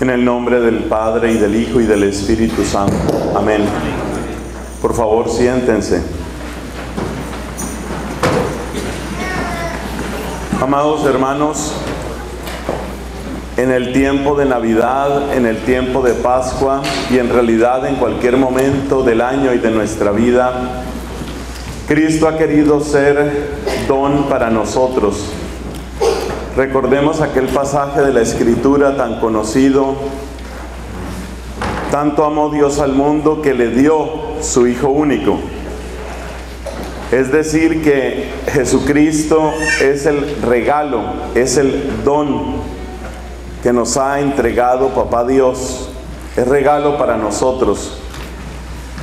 En el nombre del Padre, y del Hijo, y del Espíritu Santo. Amén. Por favor, siéntense. Amados hermanos, en el tiempo de Navidad, en el tiempo de Pascua, y en realidad en cualquier momento del año y de nuestra vida, Cristo ha querido ser don para nosotros. Recordemos aquel pasaje de la Escritura tan conocido: tanto amó Dios al mundo que le dio su Hijo único. Es decir, que Jesucristo es el regalo, es el don que nos ha entregado Papá Dios. Es regalo para nosotros.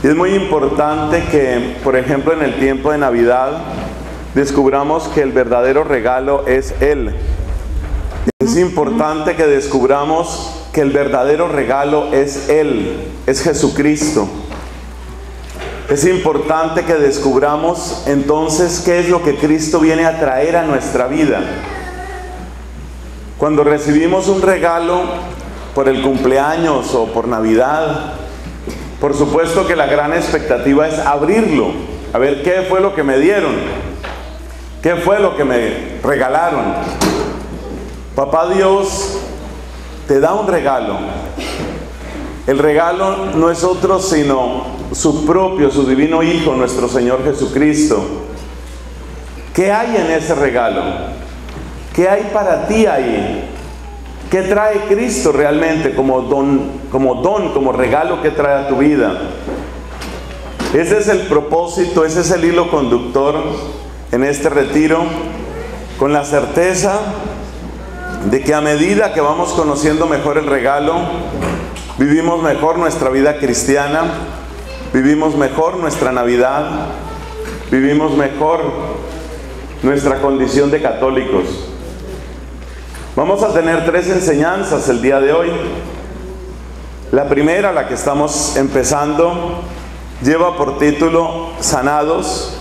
Y es muy importante que, por ejemplo, en el tiempo de Navidad, descubramos que el verdadero regalo es Él. Es importante que descubramos que el verdadero regalo es Él, es Jesucristo. Es importante que descubramos entonces qué es lo que Cristo viene a traer a nuestra vida. Cuando recibimos un regalo por el cumpleaños o por Navidad, por supuesto que la gran expectativa es abrirlo, a ver qué fue lo que me dieron, qué fue lo que me regalaron. Papá Dios te da un regalo. El regalo no es otro sino su propio, su divino Hijo, nuestro Señor Jesucristo. ¿Qué hay en ese regalo? ¿Qué hay para ti ahí? ¿Qué trae Cristo realmente como regalo que trae a tu vida? Ese es el propósito, ese es el hilo conductor en este retiro, con la certeza de que a medida que vamos conociendo mejor el regalo, vivimos mejor nuestra vida cristiana. Vivimos mejor nuestra Navidad, vivimos mejor nuestra condición de católicos. Vamos a tener tres enseñanzas el día de hoy. La primera, la que estamos empezando, lleva por título Sanados.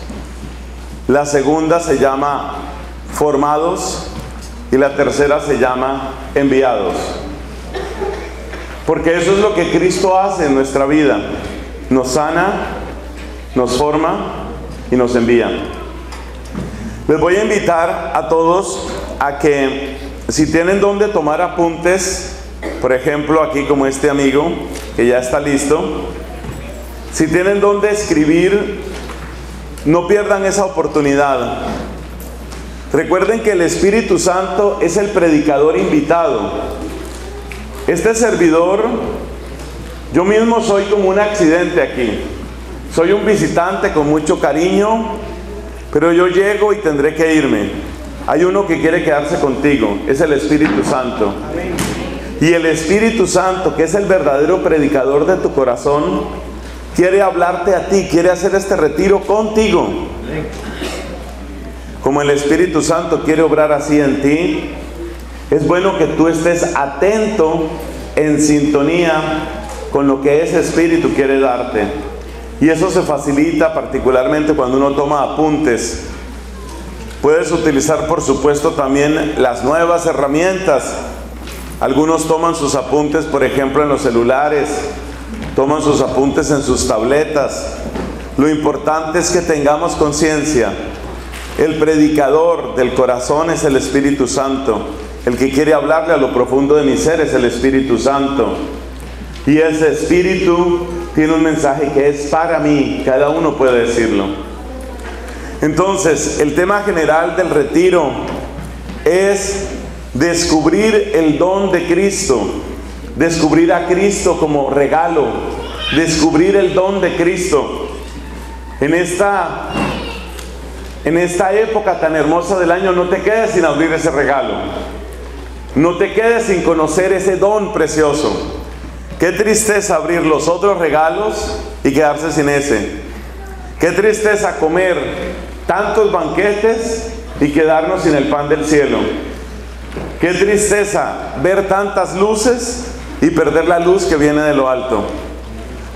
La segunda se llama Formados. Y la tercera se llama Enviados. Porque eso es lo que Cristo hace en nuestra vida. Nos sana, nos forma y nos envía. Les voy a invitar a todos a que, si tienen donde tomar apuntes, por ejemplo aquí como este amigo que ya está listo, si tienen donde escribir, no pierdan esa oportunidad. Recuerden que el Espíritu Santo es el predicador invitado. Este servidor, yo mismo soy como un accidente aquí. Soy un visitante con mucho cariño, pero yo llego y tendré que irme. Hay uno que quiere quedarse contigo, es el Espíritu Santo. Y el Espíritu Santo, que es el verdadero predicador de tu corazón, quiere hablarte a ti, quiere hacer este retiro contigo. Como el Espíritu Santo quiere obrar así en ti, es bueno que tú estés atento, en sintonía con lo que ese Espíritu quiere darte. Y eso se facilita particularmente cuando uno toma apuntes. Puedes utilizar, por supuesto, también las nuevas herramientas. Algunos toman sus apuntes, por ejemplo, en los celulares, toman sus apuntes en sus tabletas. Lo importante es que tengamos conciencia. El predicador del corazón es el Espíritu Santo. El que quiere hablarle a lo profundo de mi ser es el Espíritu Santo. Y ese Espíritu tiene un mensaje que es para mí. Cada uno puede decirlo. Entonces, el tema general del retiro es descubrir el don de Cristo. Descubrir a Cristo como regalo. Descubrir el don de Cristo. En esta época tan hermosa del año, no te quedes sin abrir ese regalo. No te quedes sin conocer ese don precioso. Qué tristeza abrir los otros regalos y quedarse sin ese. Qué tristeza comer tantos banquetes y quedarnos sin el pan del cielo. Qué tristeza ver tantas luces y perder la luz que viene de lo alto.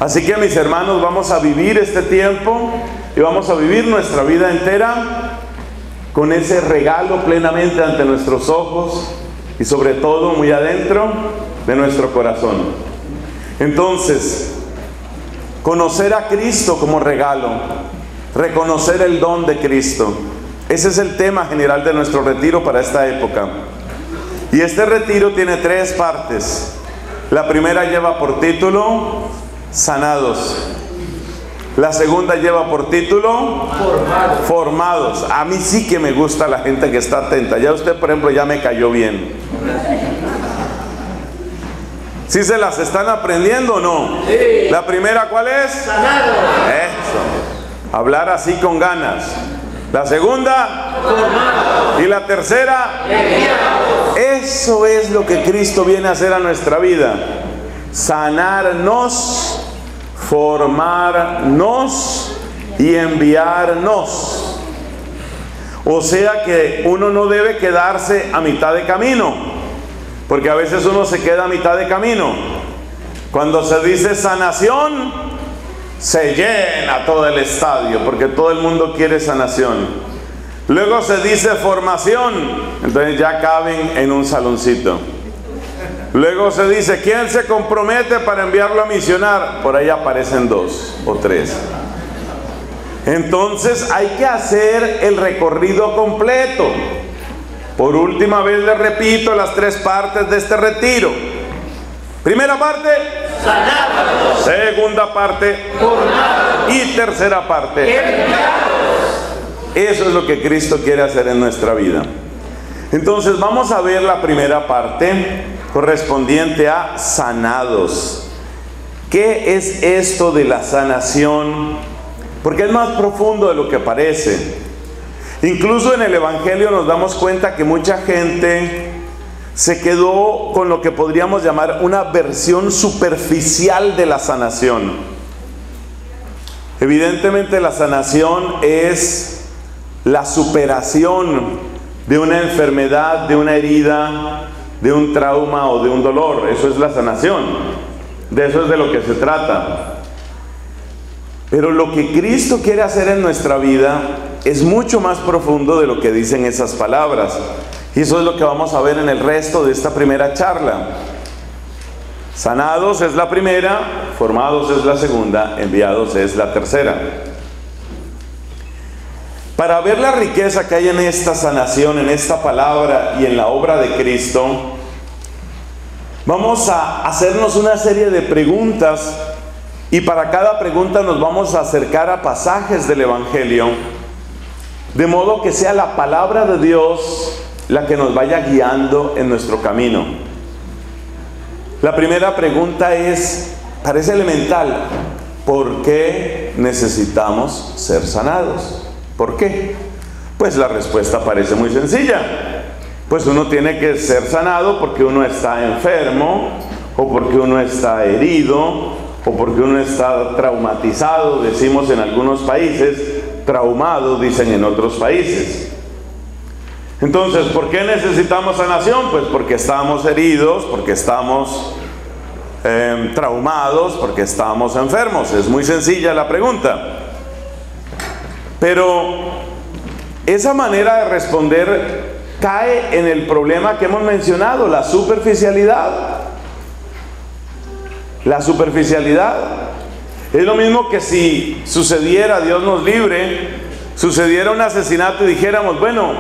Así que, mis hermanos, vamos a vivir este tiempo y vamos a vivir nuestra vida entera con ese regalo plenamente ante nuestros ojos y sobre todo muy adentro de nuestro corazón. Entonces, conocer a Cristo como regalo, reconocer el don de Cristo, ese es el tema general de nuestro retiro para esta época. Y este retiro tiene tres partes. La primera lleva por título Sanados. La segunda lleva por título Formados. A mí sí que me gusta la gente que está atenta. Ya usted, por ejemplo, ya me cayó bien. ¿Sí se las están aprendiendo o no? Sí. ¿La primera cuál es? Sanados. Eso. Hablar así con ganas. La segunda, Formados. Y la tercera, Enviados. Eso es lo que Cristo viene a hacer a nuestra vida. Sanarnos, formarnos y enviarnos. O sea que uno no debe quedarse a mitad de camino, porque a veces uno se queda a mitad de camino. Cuando se dice sanación, se llena todo el estadio, porque todo el mundo quiere sanación. Luego se dice formación, entonces ya caben en un saloncito. Luego se dice, ¿quién se compromete para enviarlo a misionar? Por ahí aparecen dos o tres. Entonces hay que hacer el recorrido completo. Por última vez les repito las tres partes de este retiro. Primera parte, sanados. Segunda parte, formados. Y tercera parte, enviados. Eso es lo que Cristo quiere hacer en nuestra vida. Entonces vamos a ver la primera parte correspondiente a sanados. ¿Qué es esto de la sanación? Porque es más profundo de lo que parece. Incluso en el Evangelio nos damos cuenta que mucha gente se quedó con lo que podríamos llamar una versión superficial de la sanación. Evidentemente la sanación es la superación de una enfermedad, de una herida, de un trauma o de un dolor. Eso es la sanación. De eso es de lo que se trata. Pero lo que Cristo quiere hacer en nuestra vida es mucho más profundo de lo que dicen esas palabras. Y eso es lo que vamos a ver en el resto de esta primera charla. Sanados es la primera, formados es la segunda, enviados es la tercera. Para ver la riqueza que hay en esta sanación, en esta palabra y en la obra de Cristo, vamos a hacernos una serie de preguntas, y para cada pregunta nos vamos a acercar a pasajes del Evangelio, de modo que sea la palabra de Dios la que nos vaya guiando en nuestro camino. La primera pregunta es, parece elemental, ¿por qué necesitamos ser sanados? ¿Por qué? Pues la respuesta parece muy sencilla. Pues uno tiene que ser sanado porque uno está enfermo, o porque uno está herido, o porque uno está traumatizado, decimos en algunos países, traumado, dicen en otros países. Entonces, ¿por qué necesitamos sanación? Pues porque estamos heridos, porque estamos traumados, porque estamos enfermos. Es muy sencilla la pregunta. Pero esa manera de responder cae en el problema que hemos mencionado, la superficialidad. La superficialidad es lo mismo que si sucediera, Dios nos libre, sucediera un asesinato y dijéramos, bueno,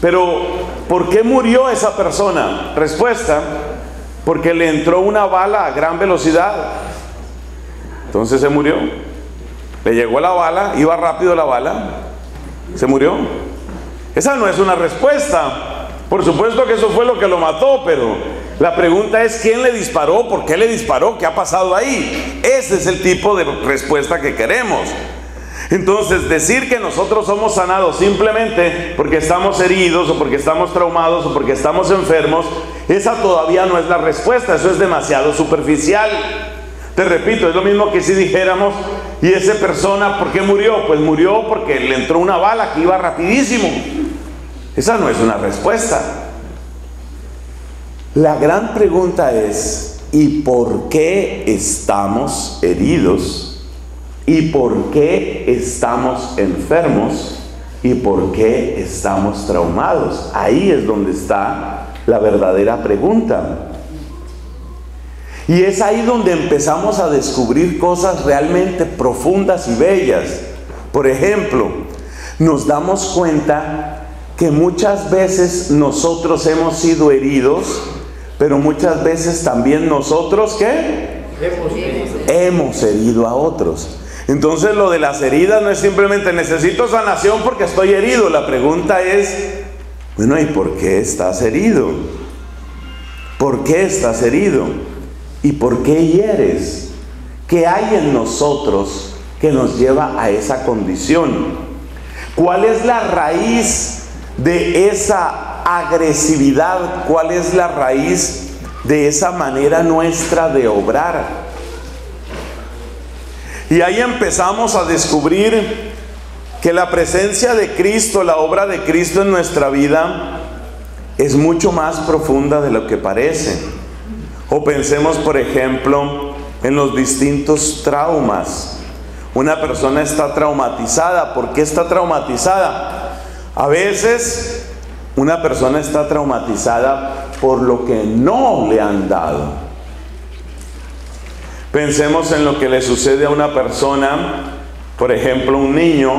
pero ¿por qué murió esa persona? Respuesta, porque le entró una bala a gran velocidad. Entonces se murió. Le llegó la bala, iba rápido la bala, se murió. Esa no es una respuesta. Por supuesto que eso fue lo que lo mató, pero la pregunta es ¿quién le disparó? ¿Por qué le disparó? ¿Qué ha pasado ahí? Ese es el tipo de respuesta que queremos. Entonces, decir que nosotros somos sanados simplemente porque estamos heridos o porque estamos traumados o porque estamos enfermos, esa todavía no es la respuesta, eso es demasiado superficial. Te repito, es lo mismo que si dijéramos, ¿y esa persona por qué murió? Pues murió porque le entró una bala que iba rapidísimo. Esa no es una respuesta. La gran pregunta es, ¿y por qué estamos heridos? ¿Y por qué estamos enfermos? ¿Y por qué estamos traumados? Ahí es donde está la verdadera pregunta. Y es ahí donde empezamos a descubrir cosas realmente profundas y bellas. Por ejemplo, nos damos cuenta que muchas veces nosotros hemos sido heridos, pero muchas veces también nosotros, ¿qué? Hemos herido a otros. Entonces lo de las heridas no es simplemente necesito sanación porque estoy herido. La pregunta es, bueno, ¿y por qué estás herido? ¿Por qué estás herido? ¿Y por qué hieres? ¿Qué hay en nosotros que nos lleva a esa condición? ¿Cuál es la raíz de esa agresividad? ¿Cuál es la raíz de esa manera nuestra de obrar? Y ahí empezamos a descubrir que la presencia de Cristo, la obra de Cristo en nuestra vida, es mucho más profunda de lo que parece. O pensemos, por ejemplo, en los distintos traumas. Una persona está traumatizada. ¿Por qué está traumatizada? A veces una persona está traumatizada por lo que no le han dado. Pensemos en lo que le sucede a una persona, por ejemplo, un niño,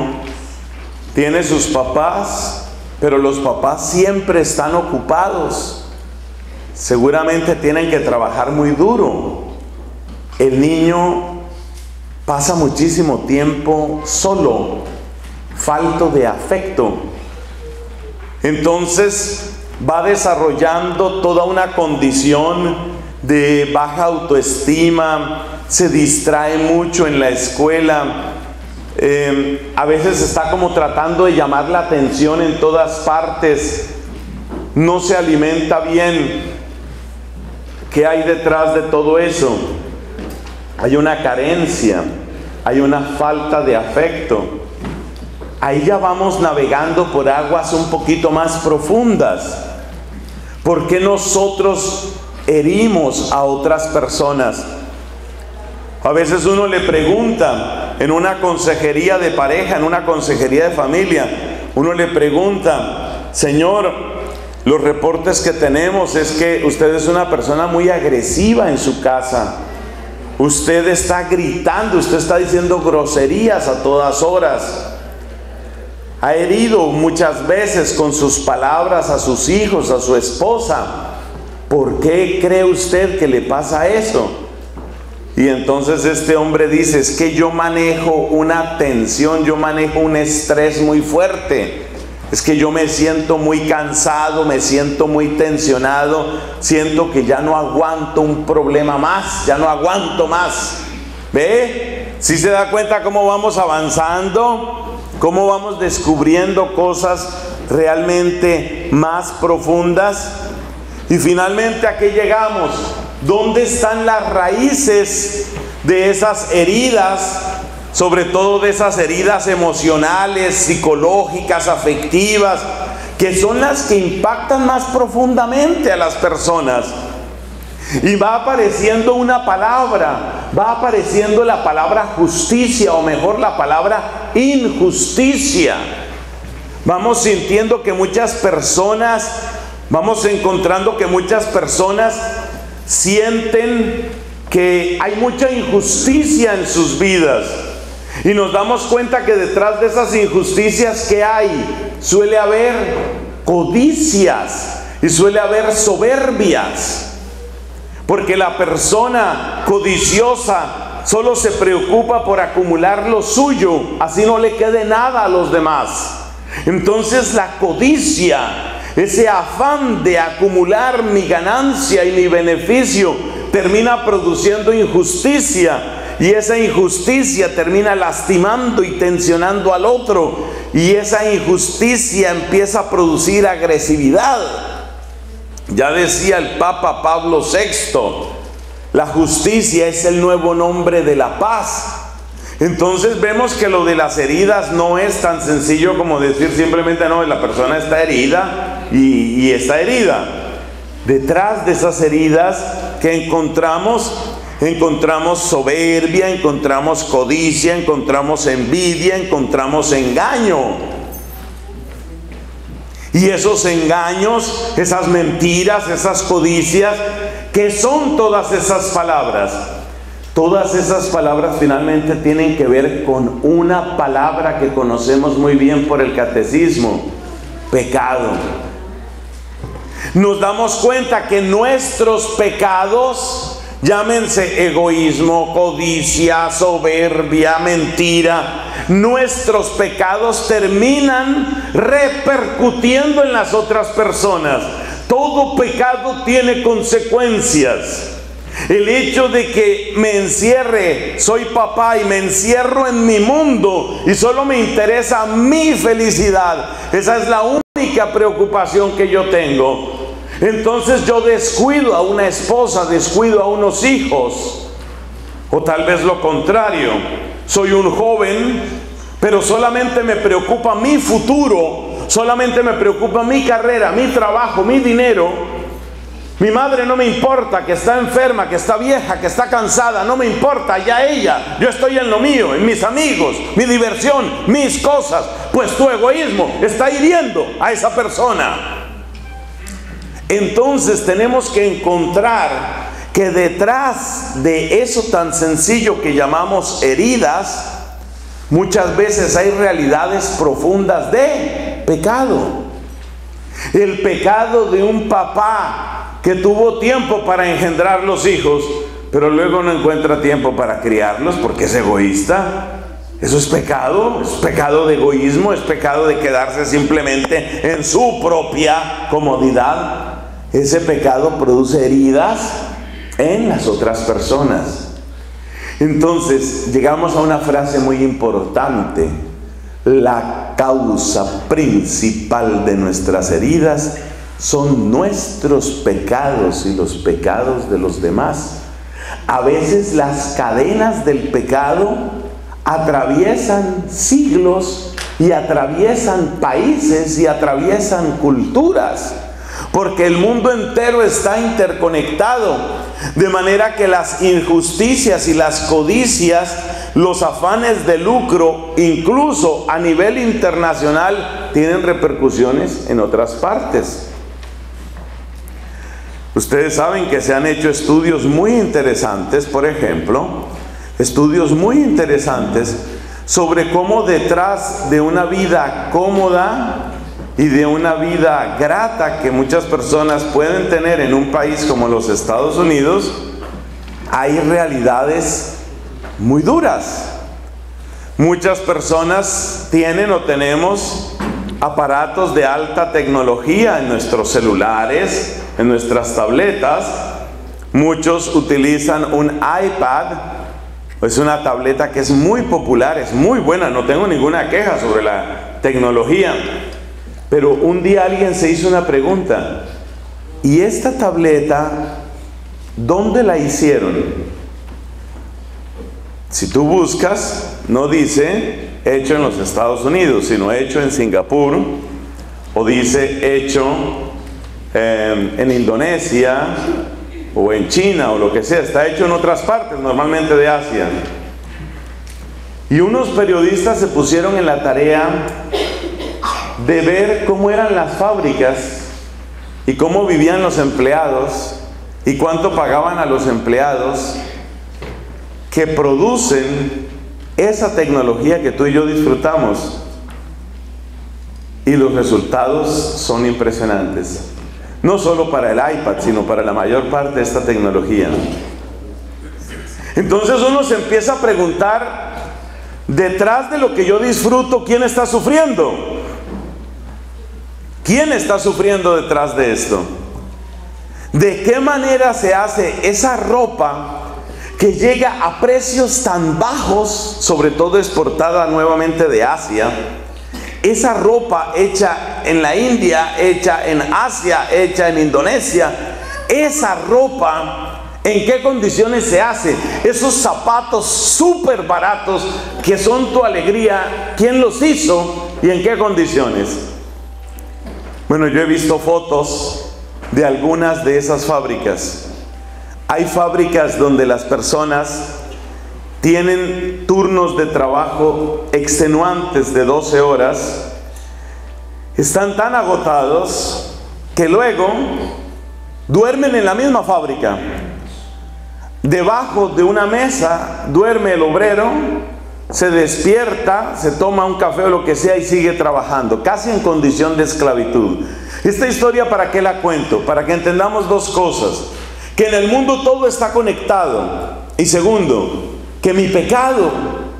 tiene sus papás, pero los papás siempre están ocupados. Seguramente tienen que trabajar muy duro. El niño pasa muchísimo tiempo solo, falto de afecto. Entonces va desarrollando toda una condición de baja autoestima, se distrae mucho en la escuela, a veces está como tratando de llamar la atención en todas partes, no se alimenta bien. ¿Qué hay detrás de todo eso? Hay una carencia, hay una falta de afecto. Ahí ya vamos navegando por aguas un poquito más profundas. ¿Por qué nosotros herimos a otras personas? A veces uno le pregunta en una consejería de pareja, en una consejería de familia, uno le pregunta, señor, los reportes que tenemos es que usted es una persona muy agresiva en su casa, usted está gritando, usted está diciendo groserías a todas horas, ha herido muchas veces con sus palabras a sus hijos, a su esposa. ¿Por qué cree usted que le pasa eso? Y entonces este hombre dice, es que yo manejo una tensión, yo manejo un estrés muy fuerte. Es que yo me siento muy cansado, me siento muy tensionado, siento que ya no aguanto un problema más, ya no aguanto más. ¿Ve? ¿Sí se da cuenta cómo vamos avanzando? ¿Cómo vamos descubriendo cosas realmente más profundas? Y finalmente, ¿a qué llegamos? ¿Dónde están las raíces de esas heridas? Sobre todo de esas heridas emocionales, psicológicas, afectivas, que son las que impactan más profundamente a las personas. Y va apareciendo una palabra, va apareciendo la palabra justicia, o mejor, la palabra injusticia. Vamos sintiendo que muchas personas... Vamos encontrando que muchas personas sienten que hay mucha injusticia en sus vidas. Y nos damos cuenta que detrás de esas injusticias que hay, suele haber codicias y suele haber soberbias. Porque la persona codiciosa solo se preocupa por acumular lo suyo, así no le quede nada a los demás. Entonces la codicia, ese afán de acumular mi ganancia y mi beneficio, termina produciendo injusticia. y esa injusticia termina lastimando y tensionando al otro, y esa injusticia empieza a producir agresividad. Ya decía el Papa Pablo VI, la justicia es el nuevo nombre de la paz. Entonces vemos que lo de las heridas no es tan sencillo como decir simplemente no, la persona está herida y está herida. Detrás de esas heridas que encontramos soberbia, encontramos codicia, encontramos envidia, encontramos engaño. Y esos engaños, esas mentiras, esas codicias, ¿qué son todas esas palabras? Todas esas palabras finalmente tienen que ver con una palabra que conocemos muy bien por el catecismo: pecado. Nos damos cuenta que nuestros pecados, llámense egoísmo, codicia, soberbia, mentira, nuestros pecados terminan repercutiendo en las otras personas. Todo pecado tiene consecuencias. El hecho de que me encierre, soy papá y me encierro en mi mundo y solo me interesa mi felicidad, esa es la única preocupación que yo tengo. Entonces yo descuido a una esposa, descuido a unos hijos, o tal vez lo contrario, soy un joven, pero solamente me preocupa mi futuro, solamente me preocupa mi carrera, mi trabajo, mi dinero. Mi madre no me importa, que está enferma, que está vieja, que está cansada, no me importa, ya ella, yo estoy en lo mío, en mis amigos, mi diversión, mis cosas. Pues tu egoísmo está hiriendo a esa persona. Entonces tenemos que encontrar que detrás de eso tan sencillo que llamamos heridas, muchas veces hay realidades profundas de pecado. El pecado de un papá que tuvo tiempo para engendrar los hijos, pero luego no encuentra tiempo para criarlos porque es egoísta. Eso es pecado de egoísmo, es pecado de quedarse simplemente en su propia comodidad. Ese pecado produce heridas en las otras personas. Entonces, llegamos a una frase muy importante: la causa principal de nuestras heridas son nuestros pecados y los pecados de los demás. A veces las cadenas del pecado atraviesan siglos y atraviesan países y atraviesan culturas, porque el mundo entero está interconectado, de manera que las injusticias y las codicias, los afanes de lucro, incluso a nivel internacional, tienen repercusiones en otras partes. Ustedes saben que se han hecho estudios muy interesantes, por ejemplo, estudios muy interesantes sobre cómo detrás de una vida cómoda y de una vida grata que muchas personas pueden tener en un país como los Estados Unidos, hay realidades muy duras. Muchas personas tienen o tenemos aparatos de alta tecnología en nuestros celulares, en nuestras tabletas. Muchos utilizan un iPad, es una tableta que es muy popular, es muy buena, no tengo ninguna queja sobre la tecnología. Pero un día alguien se hizo una pregunta: ¿y esta tableta dónde la hicieron? Si tú buscas, no dice hecho en los Estados Unidos, sino hecho en Singapur, o dice hecho en Indonesia o en China o lo que sea. Está hecho en otras partes, normalmente de Asia. Y unos periodistas se pusieron en la tarea de ver cómo eran las fábricas y cómo vivían los empleados y cuánto pagaban a los empleados que producen esa tecnología que tú y yo disfrutamos. Y los resultados son impresionantes, no solo para el iPad, sino para la mayor parte de esta tecnología. Entonces uno se empieza a preguntar: detrás de lo que yo disfruto, ¿quién está sufriendo? ¿Quién está sufriendo detrás de esto? ¿De qué manera se hace esa ropa que llega a precios tan bajos, sobre todo exportada nuevamente de Asia. Esa ropa hecha en la India, hecha en Asia, hecha en Indonesia, esa ropa, ¿en qué condiciones se hace? Esos zapatos súper baratos que son tu alegría, ¿quién los hizo y en qué condiciones? Bueno, yo he visto fotos de algunas de esas fábricas. Hay fábricas donde las personas tienen turnos de trabajo extenuantes de 12 horas, están tan agotados que luego duermen en la misma fábrica. Debajo de una mesa duerme el obrero, se despierta, se toma un café o lo que sea y sigue trabajando, casi en condición de esclavitud. Esta historia, ¿para qué la cuento? Para que entendamos dos cosas: que en el mundo todo está conectado, y segundo, que mi pecado,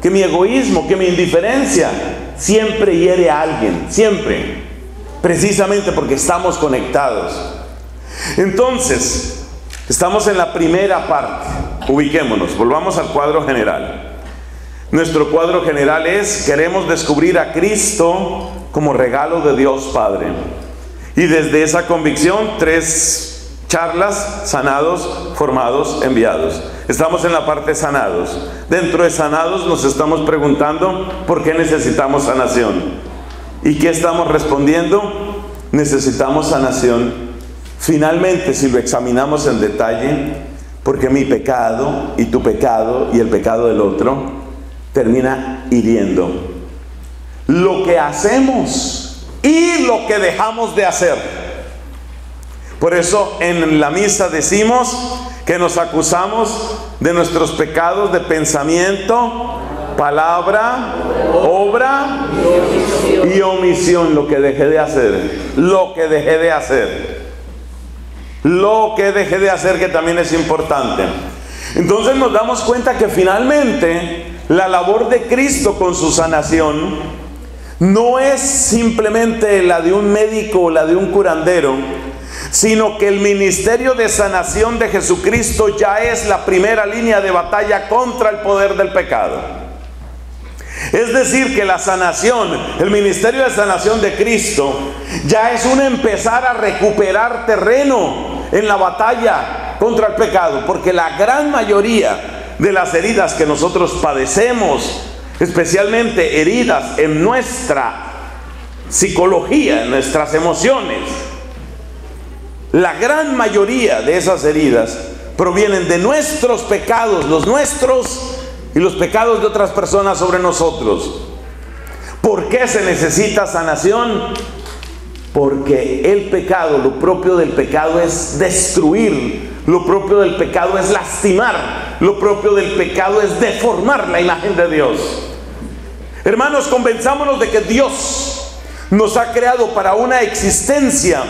que mi egoísmo, que mi indiferencia siempre hiere a alguien, siempre, precisamente porque estamos conectados. Entonces, estamos en la primera parte. Ubiquémonos, volvamos al cuadro general. Nuestro cuadro general es: queremos descubrir a Cristo como regalo de Dios Padre. Y desde esa convicción, tres charlas: sanados, formados, enviados. Estamos en la parte sanados. Dentro de sanados nos estamos preguntando por qué necesitamos sanación. ¿Y qué estamos respondiendo? Necesitamos sanación. Finalmente, si lo examinamos en detalle, porque mi pecado y tu pecado y el pecado del otro termina hiriendo. Lo que hacemos y lo que dejamos de hacer. Por eso en la misa decimos que nos acusamos de nuestros pecados de pensamiento, palabra, obra y omisión. Lo que dejé de hacer, lo que dejé de hacer, lo que dejé de hacer, que también es importante. Entonces nos damos cuenta que finalmente la labor de Cristo con su sanación no es simplemente la de un médico o la de un curandero, sino que el ministerio de sanación de Jesucristo ya es la primera línea de batalla contra el poder del pecado. Es decir, que la sanación, el ministerio de sanación de Cristo, ya es un empezar a recuperar terreno en la batalla contra el pecado, porque la gran mayoría de las heridas que nosotros padecemos, especialmente heridas en nuestra psicología, en nuestras emociones, la gran mayoría de esas heridas provienen de nuestros pecados, los nuestros y los pecados de otras personas sobre nosotros. ¿Por qué se necesita sanación? Porque el pecado, lo propio del pecado es destruir, lo propio del pecado es lastimar, lo propio del pecado es deformar la imagen de Dios. Hermanos, convenzámonos de que Dios nos ha creado para una existencia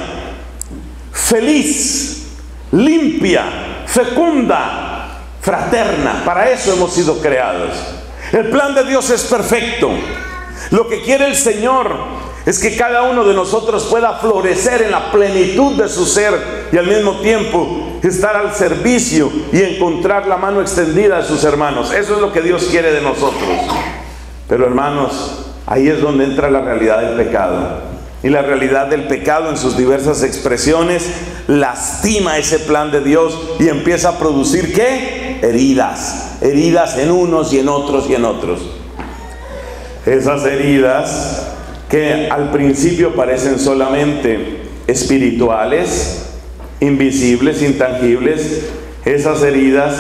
feliz, limpia, fecunda, fraterna. Para eso hemos sido creados. El plan de Dios es perfecto. Lo que quiere el Señor es que cada uno de nosotros pueda florecer en la plenitud de su ser y al mismo tiempo estar al servicio y encontrar la mano extendida de sus hermanos. Eso es lo que Dios quiere de nosotros. Pero hermanos, ahí es donde entra la realidad del pecado. Y la realidad del pecado en sus diversas expresiones lastima ese plan de Dios y empieza a producir, ¿qué? Heridas. Heridas en unos y en otros y en otros. Esas heridas que al principio parecen solamente espirituales, invisibles, intangibles, esas heridas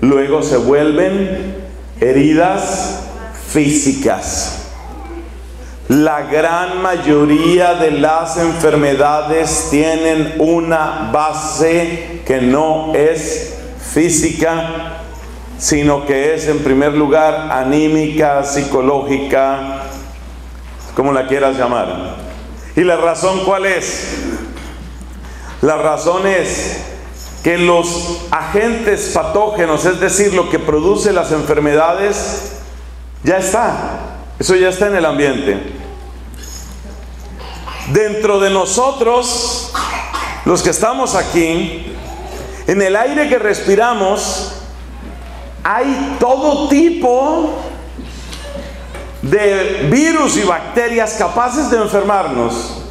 luego se vuelven heridas físicas. La gran mayoría de las enfermedades tienen una base que no es física, sino que es en primer lugar anímica, psicológica, como la quieras llamar. ¿Y la razón cuál es? La razón es que los agentes patógenos, es decir, lo que produce las enfermedades, ya está. Eso ya está en el ambiente. Dentro de nosotros, los que estamos aquí, en el aire que respiramos, hay todo tipo de virus y bacterias capaces de enfermarnos.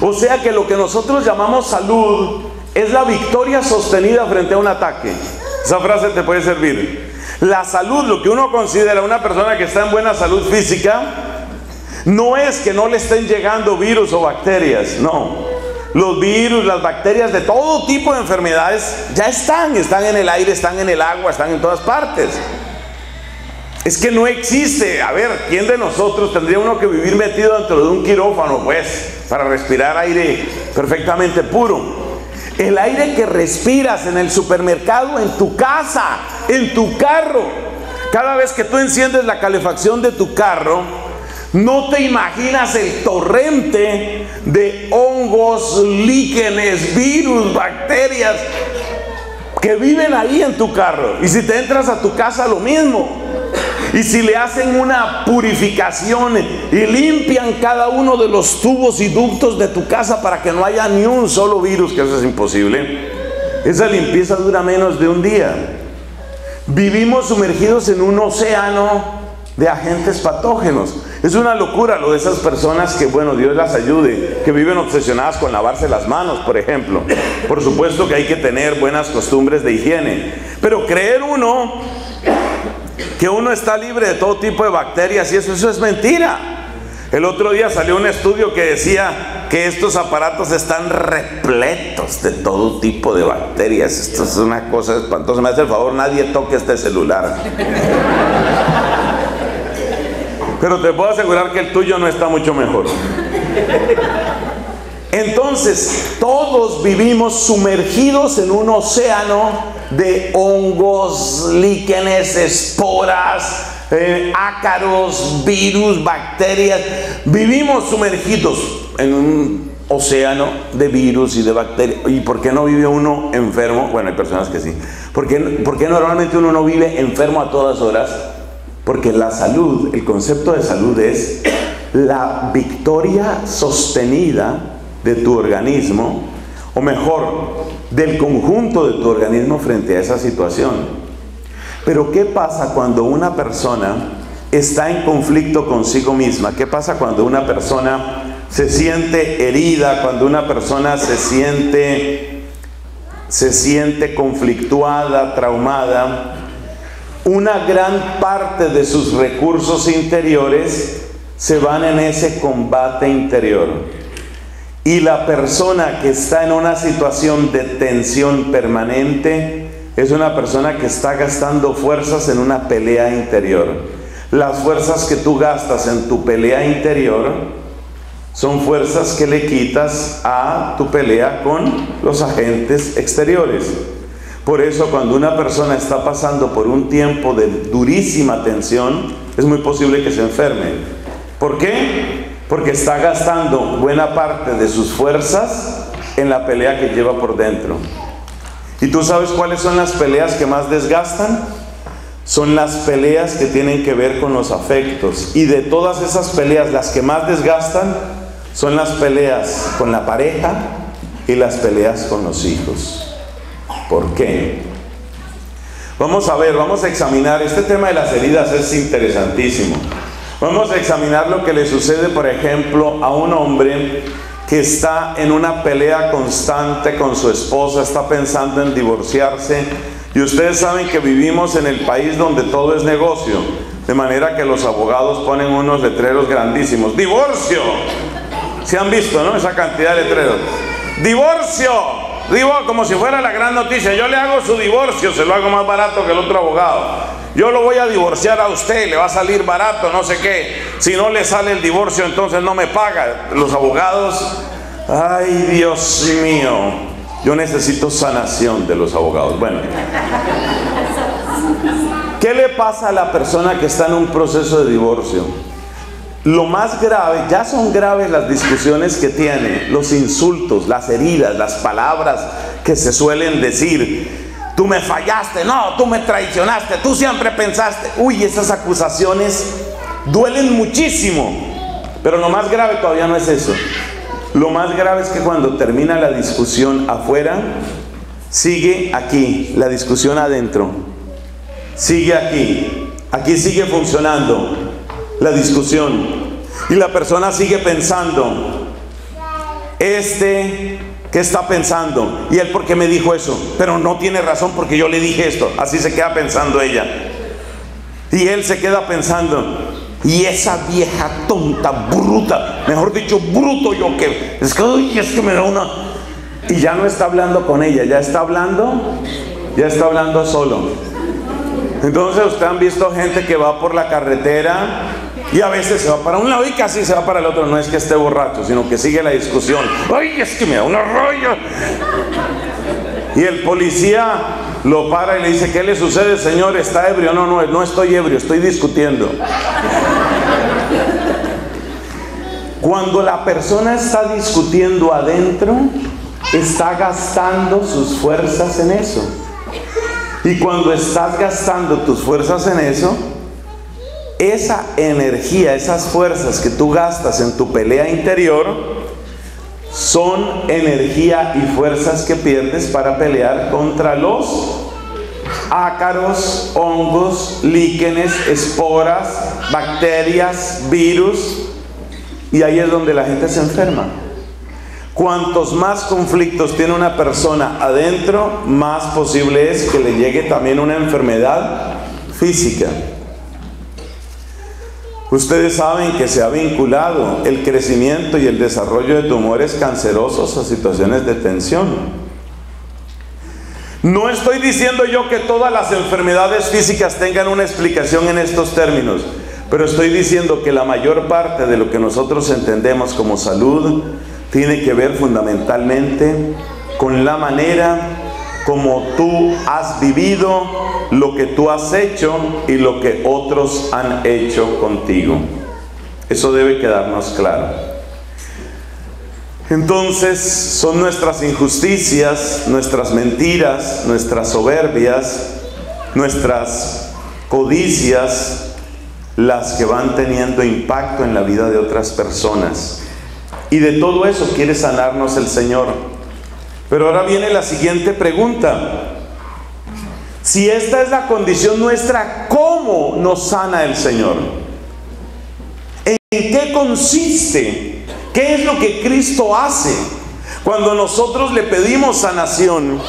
O sea que lo que nosotros llamamos salud es la victoria sostenida frente a un ataque. Esa frase te puede servir. La salud, lo que uno considera una persona que está en buena salud física, no es que no le estén llegando virus o bacterias, no. Los virus, las bacterias de todo tipo de enfermedades ya están en el aire, están en el agua, están en todas partes. Es que no existe, a ver, ¿quién de nosotros tendría uno que vivir metido dentro de un quirófano, pues, para respirar aire perfectamente puro? El aire que respiras en el supermercado, en tu casa, en tu carro. Cada vez que tú enciendes la calefacción de tu carro, no te imaginas el torrente de hongos, líquenes, virus, bacterias que viven ahí en tu carro. Y si te entras a tu casa, lo mismo. Y si le hacen una purificación y limpian cada uno de los tubos y ductos de tu casa para que no haya ni un solo virus, que eso es imposible, esa limpieza dura menos de un día. Vivimos sumergidos en un océano de agentes patógenos. Es una locura lo de esas personas que, bueno, Dios las ayude, que viven obsesionadas con lavarse las manos, por ejemplo. Por supuesto que hay que tener buenas costumbres de higiene, pero creer uno que uno está libre de todo tipo de bacterias y eso es mentira. El otro día salió un estudio que decía que estos aparatos están repletos de todo tipo de bacterias. Esto es una cosa espantosa. Me hace el favor, nadie toque este celular. Pero te puedo asegurar que el tuyo no está mucho mejor. Entonces, todos vivimos sumergidos en un océano de hongos, líquenes, esporas, ácaros, virus, bacterias. Vivimos sumergidos en un océano de virus y de bacterias. ¿Y por qué no vive uno enfermo? Bueno, hay personas que sí. ¿Por qué normalmente uno no vive enfermo a todas horas? Porque la salud, el concepto de salud es la victoria sostenida de tu organismo, o mejor, del conjunto de tu organismo frente a esa situación. Pero ¿qué pasa cuando una persona está en conflicto consigo misma? ¿Qué pasa cuando una persona se siente herida? Cuando una persona se siente conflictuada, traumada. Una gran parte de sus recursos interiores se van en ese combate interior. Y la persona que está en una situación de tensión permanente es una persona que está gastando fuerzas en una pelea interior. Las fuerzas que tú gastas en tu pelea interior son fuerzas que le quitas a tu pelea con los agentes exteriores. Por eso, cuando una persona está pasando por un tiempo de durísima tensión, es muy posible que se enferme. ¿Por qué? Porque está gastando buena parte de sus fuerzas en la pelea que lleva por dentro. ¿Y tú sabes cuáles son las peleas que más desgastan? Son las peleas que tienen que ver con los afectos. Y de todas esas peleas, las que más desgastan son las peleas con la pareja y las peleas con los hijos. ¿Por qué? Vamos a ver, vamos a examinar. Este tema de las heridas es interesantísimo. Vamos a examinar lo que le sucede, por ejemplo, a un hombre que está en una pelea constante con su esposa, está pensando en divorciarse. Y ustedes saben que vivimos en el país donde todo es negocio. De manera que los abogados ponen unos letreros grandísimos. ¡Divorcio! ¿Se han visto, no? Esa cantidad de letreros. ¡Divorcio! Digo, como si fuera la gran noticia. Yo le hago su divorcio, se lo hago más barato que el otro abogado. Yo lo voy a divorciar a usted, le va a salir barato, no sé qué. Si no le sale el divorcio, entonces no me paga. Los abogados, ay Dios mío, yo necesito sanación de los abogados. Bueno, ¿qué le pasa a la persona que está en un proceso de divorcio? Lo más grave, ya son graves las discusiones que tiene, los insultos, las heridas, las palabras que se suelen decir. Tú me fallaste, no, tú me traicionaste, tú siempre pensaste. Uy, esas acusaciones duelen muchísimo. Pero lo más grave todavía no es eso. Lo más grave es que cuando termina la discusión afuera, sigue aquí, la discusión adentro. sigue aquí. Aquí sigue funcionando la discusión. Y la persona sigue pensando. ¿Qué está pensando? Y él, ¿por qué me dijo eso? Pero no tiene razón porque yo le dije esto. Así se queda pensando ella. Y él se queda pensando. Y esa vieja tonta, bruta, mejor dicho, bruto yo que... Es que me da una... Y ya no está hablando con ella, ya está hablando solo. Entonces ustedes han visto gente que va por la carretera y a veces se va para un lado y casi se va para el otro. No es que esté borracho, sino que sigue la discusión. ¡Ay, es que me da un rollo! Y el policía lo para y le dice, ¿qué le sucede, señor? ¿Está ebrio? No estoy ebrio, estoy discutiendo. Cuando la persona está discutiendo adentro, está gastando sus fuerzas en eso. Y cuando estás gastando tus fuerzas en eso, esa energía, esas fuerzas que tú gastas en tu pelea interior, son energía y fuerzas que pierdes para pelear contra los ácaros, hongos, líquenes, esporas, bacterias, virus. Y ahí es donde la gente se enferma. Cuantos más conflictos tiene una persona adentro, más posible es que le llegue también una enfermedad física. Ustedes saben que se ha vinculado el crecimiento y el desarrollo de tumores cancerosos a situaciones de tensión. No estoy diciendo yo que todas las enfermedades físicas tengan una explicación en estos términos, pero estoy diciendo que la mayor parte de lo que nosotros entendemos como salud tiene que ver fundamentalmente con la manera como tú has vivido, lo que tú has hecho y lo que otros han hecho contigo. Eso debe quedarnos claro. Entonces, son nuestras injusticias, nuestras mentiras, nuestras soberbias, nuestras codicias, las que van teniendo impacto en la vida de otras personas. Y de todo eso quiere sanarnos el Señor. Pero ahora viene la siguiente pregunta. Si esta es la condición nuestra, ¿cómo nos sana el Señor? ¿En qué consiste? ¿Qué es lo que Cristo hace? Cuando nosotros le pedimos sanación,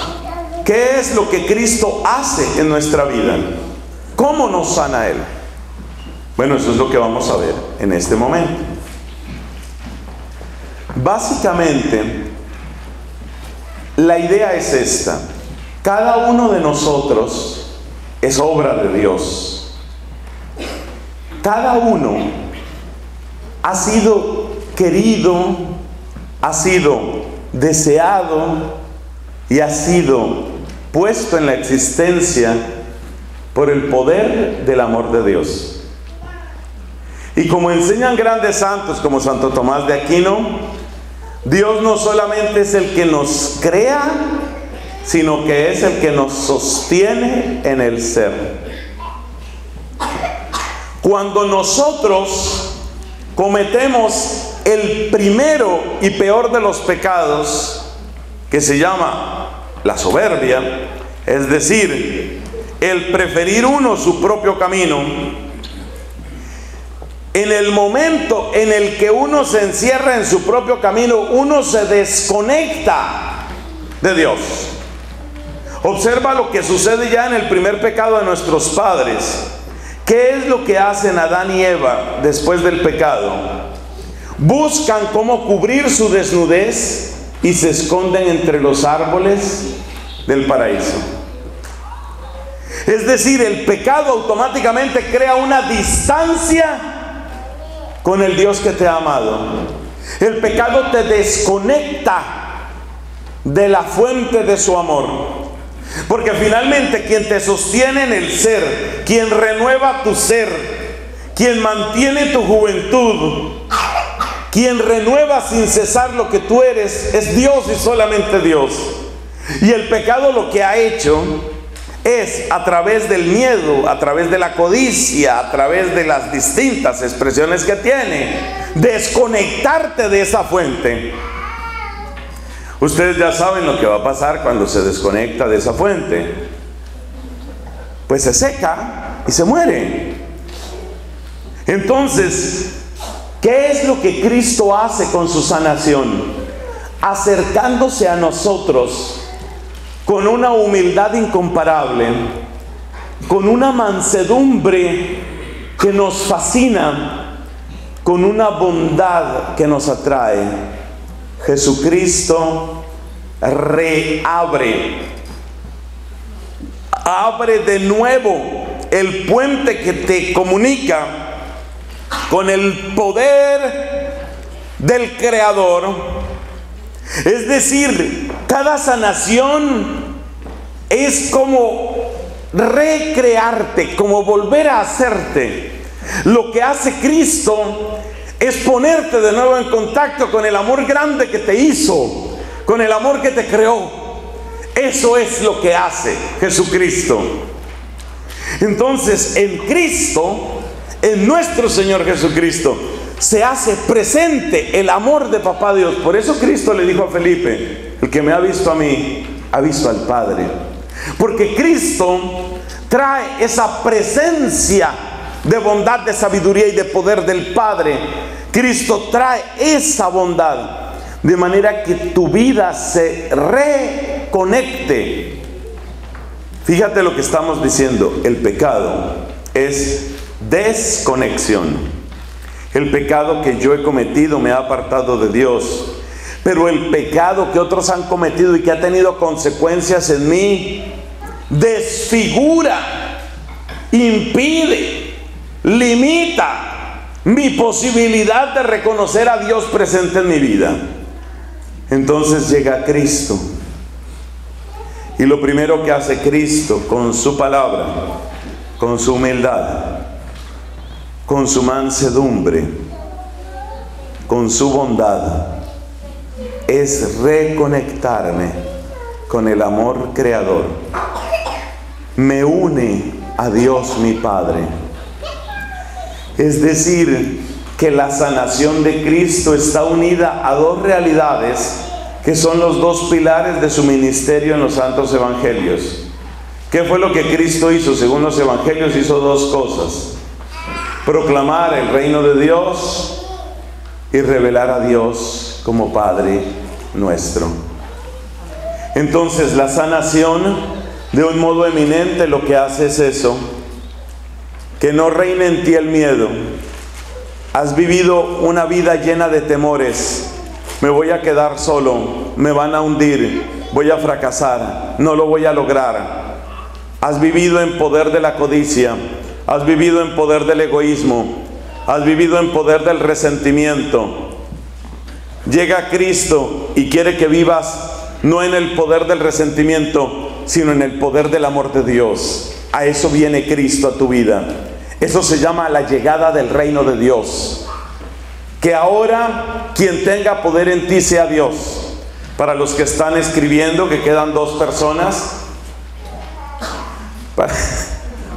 ¿qué es lo que Cristo hace en nuestra vida? ¿Cómo nos sana Él? Bueno, eso es lo que vamos a ver en este momento. Básicamente, la idea es esta: cada uno de nosotros es obra de Dios. Cada uno ha sido querido, ha sido deseado y ha sido puesto en la existencia por el poder del amor de Dios. Y como enseñan grandes santos como Santo Tomás de Aquino, Dios no solamente es el que nos crea, sino que es el que nos sostiene en el ser. Cuando nosotros cometemos el primero y peor de los pecados, que se llama la soberbia, es decir, el preferir uno su propio camino, en el momento en el que uno se encierra en su propio camino, uno se desconecta de Dios. Observa lo que sucede ya en el primer pecado de nuestros padres. ¿Qué es lo que hacen Adán y Eva después del pecado? Buscan cómo cubrir su desnudez y se esconden entre los árboles del paraíso. Es decir, el pecado automáticamente crea una distancia con el Dios que te ha amado. El pecado te desconecta de la fuente de su amor. Porque finalmente quien te sostiene en el ser, quien renueva tu ser, quien mantiene tu juventud, quien renueva sin cesar lo que tú eres, es Dios y solamente Dios. Y el pecado lo que ha hecho es, a través del miedo, a través de la codicia, a través de las distintas expresiones que tiene, desconectarte de esa fuente. Ustedes ya saben lo que va a pasar cuando se desconecta de esa fuente. pues se seca y se muere. Entonces, ¿qué es lo que Cristo hace con su sanación? Acercándose a nosotros con una humildad incomparable, con una mansedumbre que nos fascina, con una bondad que nos atrae. Jesucristo abre de nuevo el puente que te comunica con el poder del Creador. Es decir, cada sanación es como recrearte, como volver a hacerte. Lo que hace Cristo es ponerte de nuevo en contacto con el amor grande que te hizo, con el amor que te creó. Eso es lo que hace Jesucristo. Entonces, en Cristo, en nuestro Señor Jesucristo, se hace presente el amor de Papá Dios. Por eso Cristo le dijo a Felipe: el que me ha visto a mí, ha visto al Padre. Porque Cristo trae esa presencia de bondad, de sabiduría y de poder del Padre. Cristo trae esa bondad, de manera que tu vida se reconecte. Fíjate lo que estamos diciendo: el pecado es desconexión. El pecado que yo he cometido me ha apartado de Dios, pero el pecado que otros han cometido y que ha tenido consecuencias en mí, desfigura, impide, limita mi posibilidad de reconocer a Dios presente en mi vida. Entonces llega Cristo, y lo primero que hace Cristo con su palabra, con su humildad, con su mansedumbre, con su bondad, es reconectarme con el amor creador. Me une a Dios mi Padre. Es decir, que la sanación de Cristo está unida a dos realidades que son los dos pilares de su ministerio en los santos evangelios. ¿Qué fue lo que Cristo hizo? Según los evangelios, hizo dos cosas: proclamar el reino de Dios y revelar a Dios como Padre nuestro. Entonces, la sanación, de un modo eminente, lo que hace es eso: que no reine en ti el miedo. Has vivido una vida llena de temores. Me voy a quedar solo, me van a hundir, voy a fracasar, no lo voy a lograr. Has vivido en poder de la codicia, has vivido en poder del egoísmo, has vivido en poder del resentimiento. Llega Cristo y quiere que vivas no en el poder del resentimiento, sino en el poder del amor de Dios. A eso viene Cristo a tu vida. Eso se llama la llegada del reino de Dios. Que ahora quien tenga poder en ti sea Dios. Para los que están escribiendo, que quedan dos personas,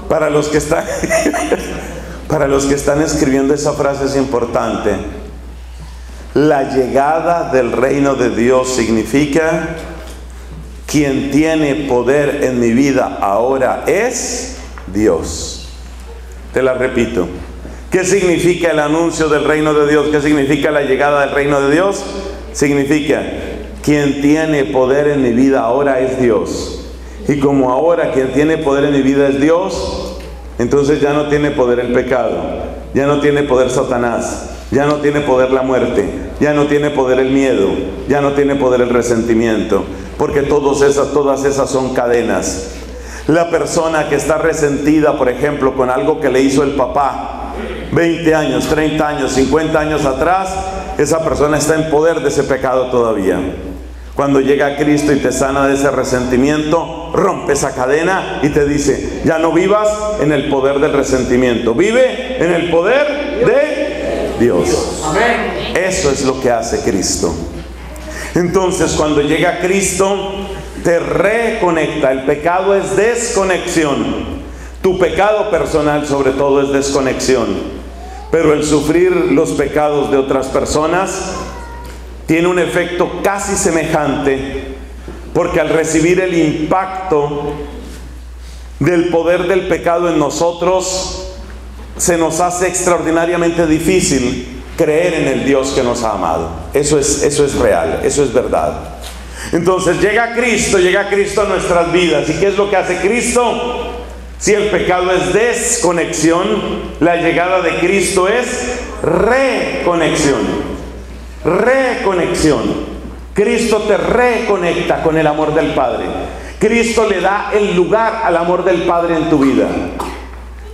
para los que están escribiendo esa frase es importante. La llegada del reino de Dios significa: quien tiene poder en mi vida ahora es Dios. Te la repito. ¿Qué significa el anuncio del reino de Dios? ¿Qué significa la llegada del reino de Dios? Significa: quien tiene poder en mi vida ahora es Dios. Y como ahora quien tiene poder en mi vida es Dios, entonces ya no tiene poder el pecado, ya no tiene poder Satanás, ya no tiene poder la muerte, ya no tiene poder el miedo, ya no tiene poder el resentimiento, porque todas esas son cadenas. La persona que está resentida, por ejemplo, con algo que le hizo el papá 20 años, 30 años, 50 años atrás, esa persona está en poder de ese pecado todavía. Cuando llega Cristo y te sana de ese resentimiento, rompe esa cadena y te dice: ya no vivas en el poder del resentimiento, vive en el poder de Dios. Eso es lo que hace Cristo. Entonces, cuando llega Cristo, te reconecta. El pecado es desconexión. Tu pecado personal, sobre todo, es desconexión. Pero el sufrir los pecados de otras personas tiene un efecto casi semejante, porque al recibir el impacto del poder del pecado en nosotros, se nos hace extraordinariamente difícil creer en el Dios que nos ha amado. Eso es real, eso es verdad. Entonces llega Cristo a nuestras vidas. ¿Y qué es lo que hace Cristo? Si el pecado es desconexión, la llegada de Cristo es reconexión. Reconexión. Cristo te reconecta con el amor del Padre. Cristo le da el lugar al amor del Padre en tu vida.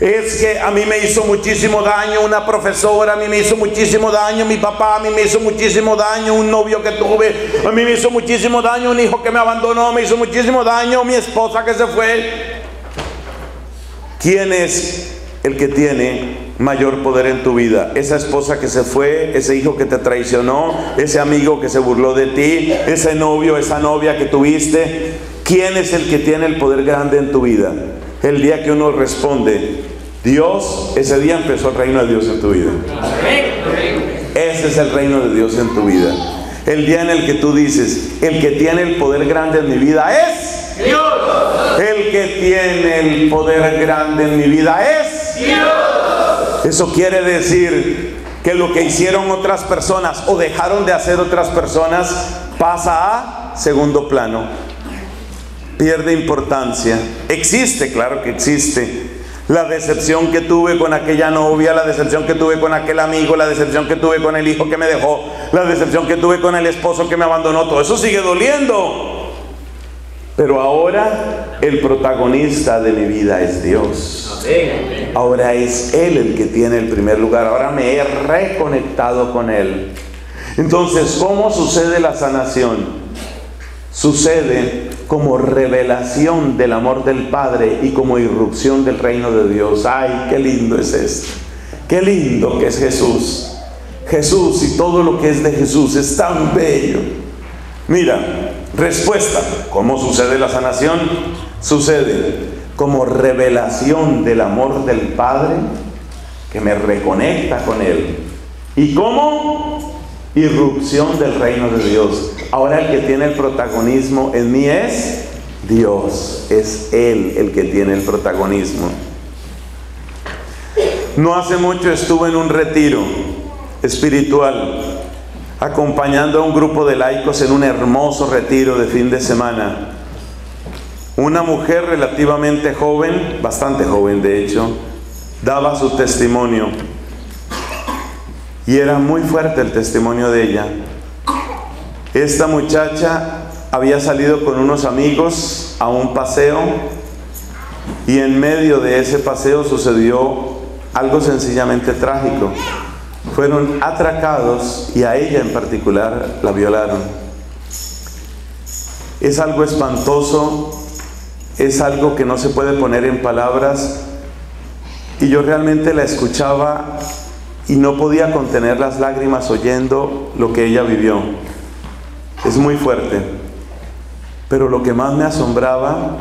Es que a mí me hizo muchísimo daño una profesora, a mí me hizo muchísimo daño mi papá, a mí me hizo muchísimo daño un novio que tuve, a mí me hizo muchísimo daño un hijo que me abandonó, me hizo muchísimo daño mi esposa que se fue. ¿Quién es el que tiene mayor poder en tu vida? Esa esposa que se fue, ese hijo que te traicionó, ese amigo que se burló de ti, ese novio, esa novia que tuviste. ¿Quién es el que tiene el poder grande en tu vida? El día que uno responde Dios, ese día empezó el reino de Dios en tu vida. Ese es el reino de Dios en tu vida. El día en el que tú dices, el que tiene el poder grande en mi vida es Dios. El que tiene el poder grande en mi vida es Dios. Eso quiere decir que lo que hicieron otras personas o dejaron de hacer otras personas pasa a segundo plano. Pierde importancia. Existe, claro que existe. La decepción que tuve con aquella novia, la decepción que tuve con aquel amigo, la decepción que tuve con el hijo que me dejó, la decepción que tuve con el esposo que me abandonó, todo eso sigue doliendo. Pero ahora el protagonista de mi vida es Dios. Ahora es Él el que tiene el primer lugar. Ahora me he reconectado con Él. Entonces, ¿cómo sucede la sanación? Sucede como revelación del amor del Padre y como irrupción del reino de Dios. ¡Ay, qué lindo es esto! ¡Qué lindo que es Jesús! Jesús y todo lo que es de Jesús es tan bello. Mira, respuesta. ¿Cómo sucede la sanación? Sucede como revelación del amor del Padre que me reconecta con Él. ¿Y cómo? Irrupción del reino de Dios. Ahora el que tiene el protagonismo en mí es Dios. Es Él el que tiene el protagonismo. No hace mucho estuve en un retiro espiritual, acompañando a un grupo de laicos en un hermoso retiro de fin de semana. Una mujer relativamente joven, bastante joven de hecho, daba su testimonio. Y era muy fuerte el testimonio de ella. Esta muchacha había salido con unos amigos a un paseo, y en medio de ese paseo sucedió algo sencillamente trágico. Fueron atracados y a ella en particular la violaron. Es algo espantoso, es algo que no se puede poner en palabras, y yo realmente la escuchaba y no podía contener las lágrimas oyendo lo que ella vivió. Es muy fuerte. Pero lo que más me asombraba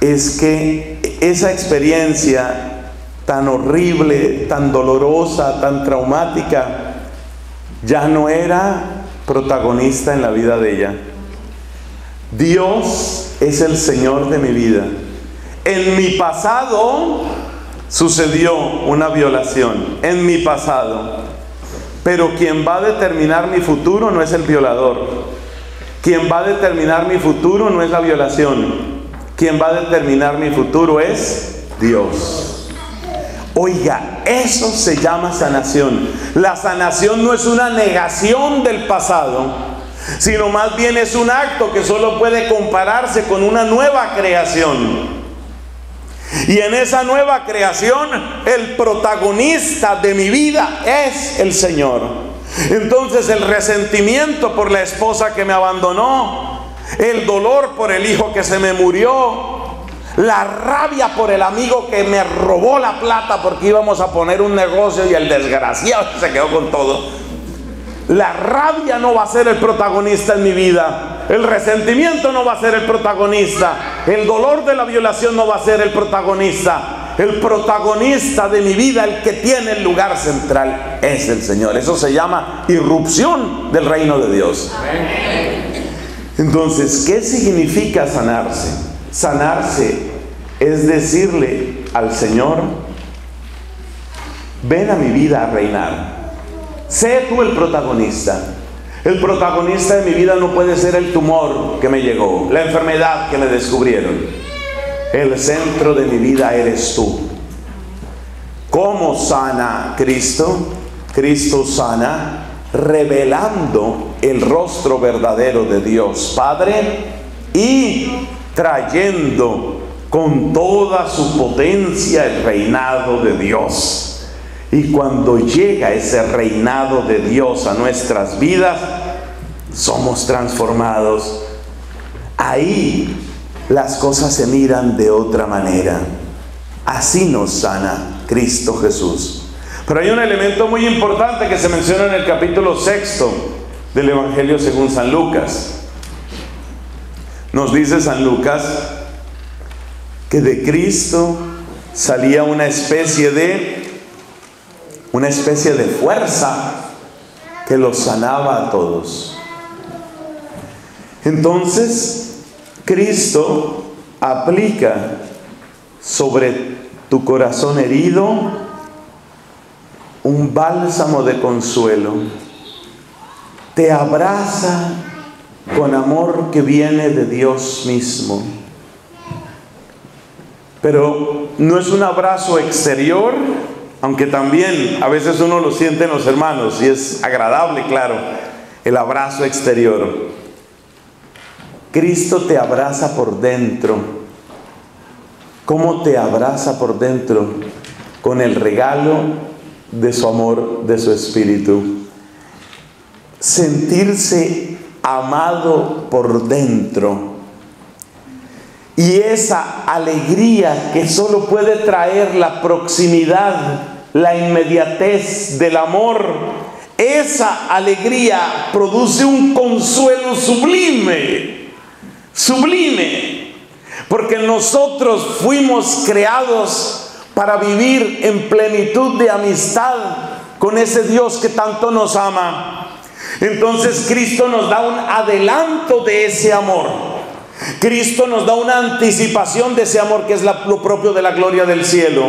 es que esa experiencia tan horrible, tan dolorosa, tan traumática, ya no era protagonista en la vida de ella. Dios es el Señor de mi vida. En mi pasado sucedió una violación, en mi pasado, pero quien va a determinar mi futuro no es el violador. Quien va a determinar mi futuro no es la violación. Quien va a determinar mi futuro es Dios. Oiga, eso se llama sanación. La sanación no es una negación del pasado, sino más bien es un acto que solo puede compararse con una nueva creación. Y en esa nueva creación, el protagonista de mi vida es el Señor. Entonces el resentimiento por la esposa que me abandonó, el dolor por el hijo que se me murió, la rabia por el amigo que me robó la plata porque íbamos a poner un negocio y el desgraciado se quedó con todo. La rabia no va a ser el protagonista en mi vida. El resentimiento no va a ser el protagonista. El dolor de la violación no va a ser el protagonista. El protagonista de mi vida, el que tiene el lugar central, es el Señor. Eso se llama irrupción del reino de Dios. Entonces, ¿qué significa sanarse? Sanarse es decirle al Señor: ven a mi vida a reinar, sé tú el protagonista. El protagonista de mi vida no puede ser el tumor que me llegó, la enfermedad que me descubrieron. El centro de mi vida eres tú. ¿Cómo sana Cristo? Cristo sana revelando el rostro verdadero de Dios Padre y trayendo con toda su potencia el reinado de Dios. Y cuando llega ese reinado de Dios a nuestras vidas, somos transformados. Ahí las cosas se miran de otra manera. Así nos sana Cristo Jesús. Pero hay un elemento muy importante que se menciona en el capítulo 6 del Evangelio según San Lucas. Nos dice San Lucas que de Cristo salía una especie de fuerza que los sanaba a todos. Entonces, Cristo aplica sobre tu corazón herido un bálsamo de consuelo. Te abraza con amor que viene de Dios mismo. Pero no es un abrazo exterior, aunque también a veces uno lo siente en los hermanos y es agradable, claro, el abrazo exterior. Cristo te abraza por dentro. ¿Cómo te abraza por dentro? Con el regalo de su amor, de su espíritu. Sentirse amado por dentro. Y esa alegría que solo puede traer la proximidad, la inmediatez del amor, esa alegría produce un consuelo sublime, sublime, porque nosotros fuimos creados para vivir en plenitud de amistad con ese Dios que tanto nos ama. Entonces Cristo nos da un adelanto de ese amor. Cristo nos da una anticipación de ese amor que es lo propio de la gloria del cielo.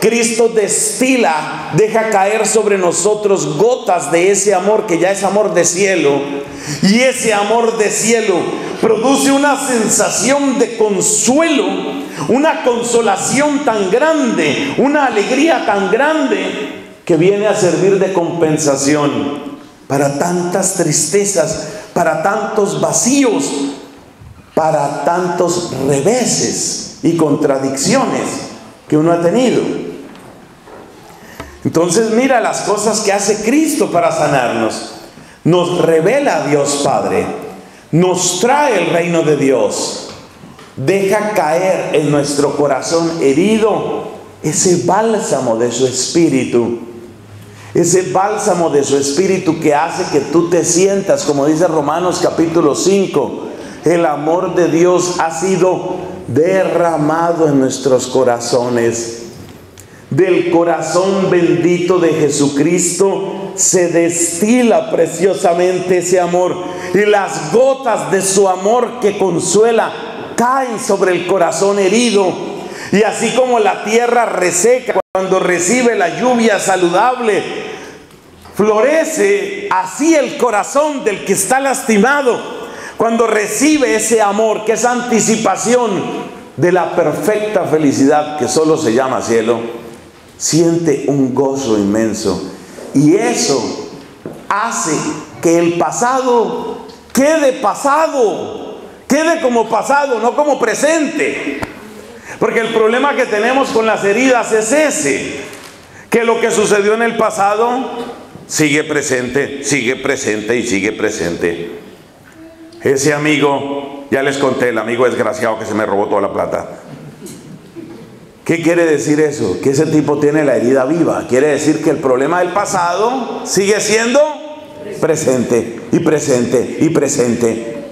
Cristo destila, deja caer sobre nosotros gotas de ese amor que ya es amor de cielo. Y ese amor de cielo produce una sensación de consuelo, una consolación tan grande, una alegría tan grande que viene a servir de compensación para tantas tristezas, para tantos vacíos, para tantos reveses y contradicciones que uno ha tenido. Entonces mira las cosas que hace Cristo para sanarnos. Nos revela a Dios Padre, nos trae el reino de Dios, deja caer en nuestro corazón herido ese bálsamo de su espíritu. Ese bálsamo de su espíritu que hace que tú te sientas, como dice Romanos capítulo 5, el amor de Dios ha sido derramado en nuestros corazones. Del corazón bendito de Jesucristo se destila preciosamente ese amor. Y las gotas de su amor que consuela caen sobre el corazón herido. Y así como la tierra reseca cuando recibe la lluvia saludable, florece así el corazón del que está lastimado. Cuando recibe ese amor, que es anticipación de la perfecta felicidad que solo se llama cielo, siente un gozo inmenso. Y eso hace que el pasado quede pasado, quede como pasado, no como presente. Porque el problema que tenemos con las heridas es ese, que lo que sucedió en el pasado sigue presente y sigue presente. Ese amigo, ya les conté, el amigo desgraciado que se me robó toda la plata. ¿Qué quiere decir eso? Que ese tipo tiene la herida viva. Quiere decir que el problema del pasado sigue siendo presente y presente y presente.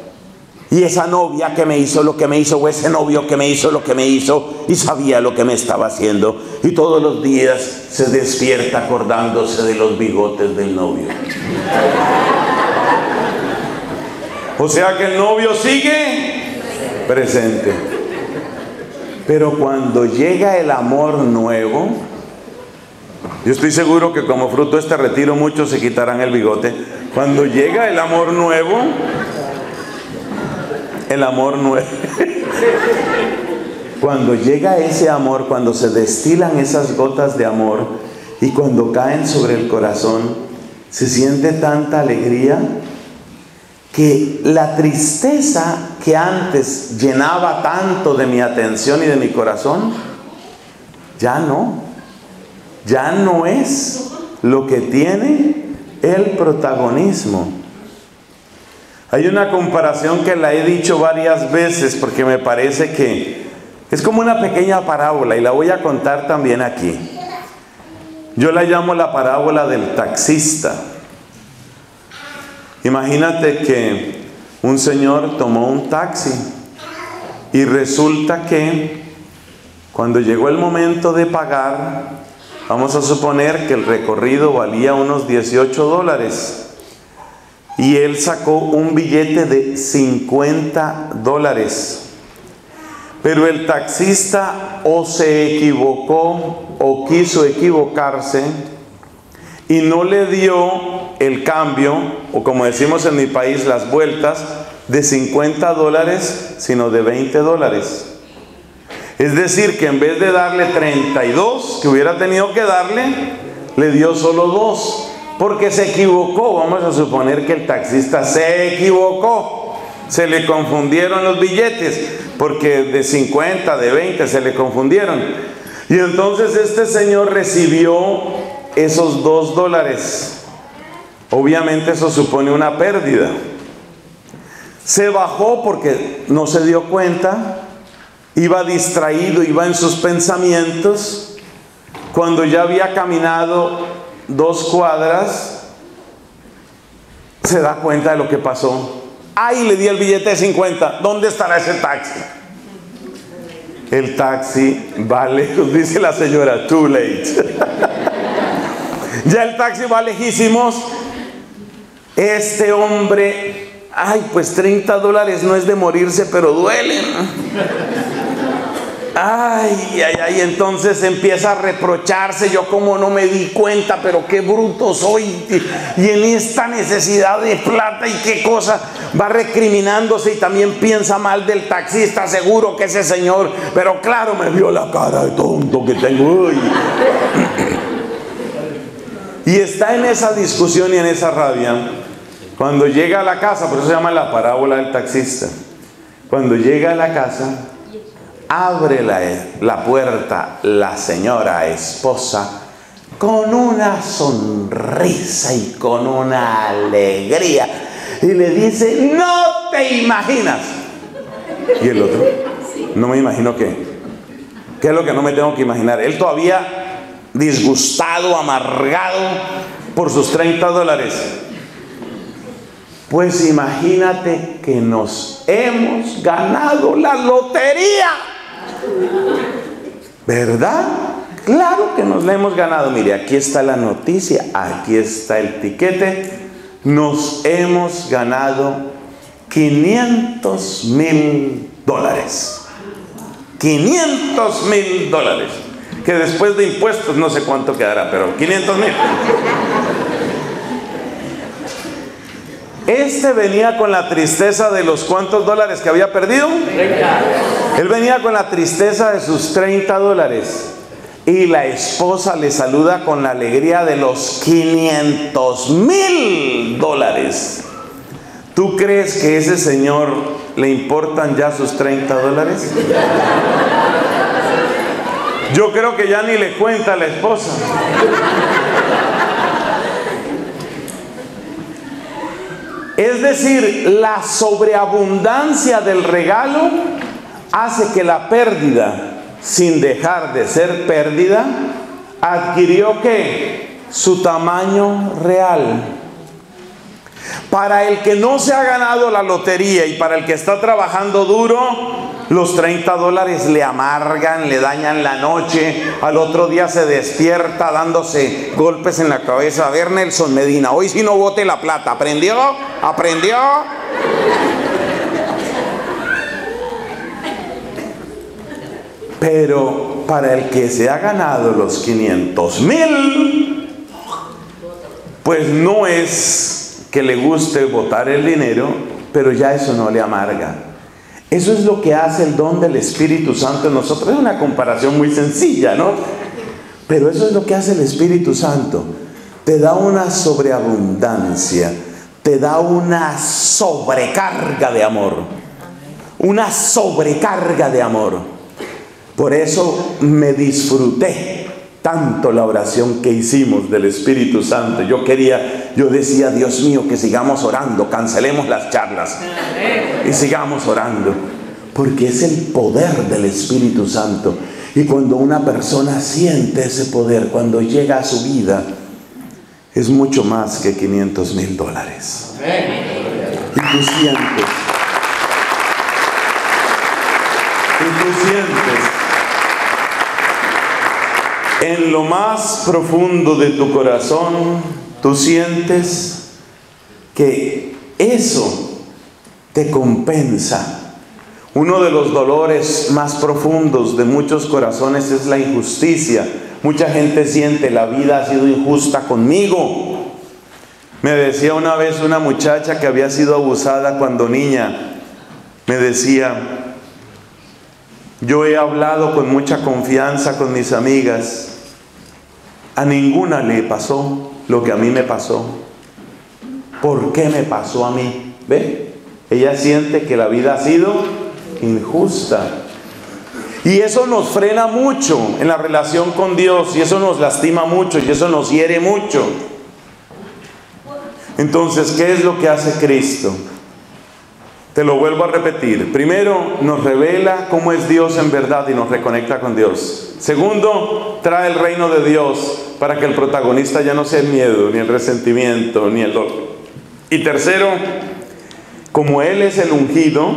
Y esa novia que me hizo lo que me hizo, o ese novio que me hizo lo que me hizo, y sabía lo que me estaba haciendo. Y todos los días se despierta acordándose de los bigotes del novio. O sea que el novio sigue presente. Pero cuando llega el amor nuevo, yo estoy seguro que como fruto de este retiro muchos se quitarán el bigote. Cuando llega el amor nuevo, cuando llega ese amor, cuando se destilan esas gotas de amor y cuando caen sobre el corazón, se siente tanta alegría que la tristeza que antes llenaba tanto de mi atención y de mi corazón, ya no es lo que tiene el protagonismo. Hay una comparación que la he dicho varias veces porque me parece que es como una pequeña parábola y la voy a contar también aquí. Yo la llamo la parábola del taxista. Imagínate que un señor tomó un taxi y resulta que cuando llegó el momento de pagar, vamos a suponer que el recorrido valía unos $18. Y él sacó un billete de $50. Pero el taxista o se equivocó o quiso equivocarse y no le dio el cambio, o como decimos en mi país, las vueltas, de $50, sino de $20. Es decir, que en vez de darle 32, que hubiera tenido que darle, le dio solo 2. Porque se equivocó. Vamos a suponer que el taxista se equivocó, se le confundieron los billetes, porque de 50, de 20 se le confundieron, y entonces este señor recibió esos $2. Obviamente eso supone una pérdida. Se bajó porque no se dio cuenta, iba distraído, iba en sus pensamientos. Cuando ya había caminado 2 cuadras, se da cuenta de lo que pasó. ¡Ay! Le di el billete de 50. ¿Dónde estará ese taxi? El taxi va lejos, dice la señora, too late. Ya el taxi va lejísimos. Este hombre, ay, pues $30 no es de morirse, pero duelen. Ay, ay, ay, entonces empieza a reprocharse. Yo como no me di cuenta, pero qué bruto soy. Y en esta necesidad de plata y qué cosa, va recriminándose y también piensa mal del taxista. Seguro que ese señor, pero claro, me vio la cara de tonto que tengo. Uy. Y está en esa discusión y en esa rabia. Cuando llega a la casa, por eso se llama la parábola del taxista. Cuando llega a la casa, abre la puerta la señora esposa con una sonrisa y con una alegría y le dice: no te imaginas. Y el otro: no me imagino qué es lo que no me tengo que imaginar. Él todavía disgustado, amargado por sus $30. Pues imagínate que nos hemos ganado la lotería. ¿Verdad? Claro que nos la hemos ganado. Mire, aquí está la noticia, aquí está el tiquete. Nos hemos ganado $500.000. $500.000. Que después de impuestos no sé cuánto quedará, pero $500.000. Este venía con la tristeza de los cuantos dólares que había perdido. Él venía con la tristeza de sus $30. Y la esposa le saluda con la alegría de los $500.000. ¿Tú crees que a ese señor le importan ya sus $30? Yo creo que ya ni le cuenta a la esposa. Es decir, la sobreabundancia del regalo hace que la pérdida, sin dejar de ser pérdida, adquirió ¿qué? Su tamaño real. Para el que no se ha ganado la lotería y para el que está trabajando duro, los $30 le amargan, le dañan la noche. Al otro día se despierta dándose golpes en la cabeza. A ver, Nelson Medina, hoy sí no bote la plata. ¿Aprendió? ¿Aprendió? Pero para el que se ha ganado los 500.000, pues no es que le guste botar el dinero, pero ya eso no le amarga. Eso es lo que hace el don del Espíritu Santo en nosotros. Es una comparación muy sencilla, ¿no? Pero eso es lo que hace el Espíritu Santo. Te da una sobreabundancia, te da una sobrecarga de amor. Una sobrecarga de amor. Por eso me disfruté tanto la oración que hicimos del Espíritu Santo. Yo decía, Dios mío, que sigamos orando, cancelemos las charlas y sigamos orando. Porque es el poder del Espíritu Santo. Y cuando una persona siente ese poder, cuando llega a su vida, es mucho más que 500.000 dólares. Y tú sientes. En lo más profundo de tu corazón, tú sientes que eso te compensa. Uno de los dolores más profundos de muchos corazones es la injusticia. Mucha gente siente, la vida ha sido injusta conmigo. Me decía una vez una muchacha que había sido abusada cuando niña, me decía: yo he hablado con mucha confianza con mis amigas. A ninguna le pasó lo que a mí me pasó. ¿Por qué me pasó a mí? ¿Ve? Ella siente que la vida ha sido injusta. Y eso nos frena mucho en la relación con Dios. Y eso nos lastima mucho. Y eso nos hiere mucho. Entonces, ¿qué es lo que hace Cristo? Te lo vuelvo a repetir. Primero, nos revela cómo es Dios en verdad y nos reconecta con Dios. Segundo, trae el reino de Dios para que el protagonista ya no sea el miedo, ni el resentimiento, ni el dolor. Y tercero, como Él es el ungido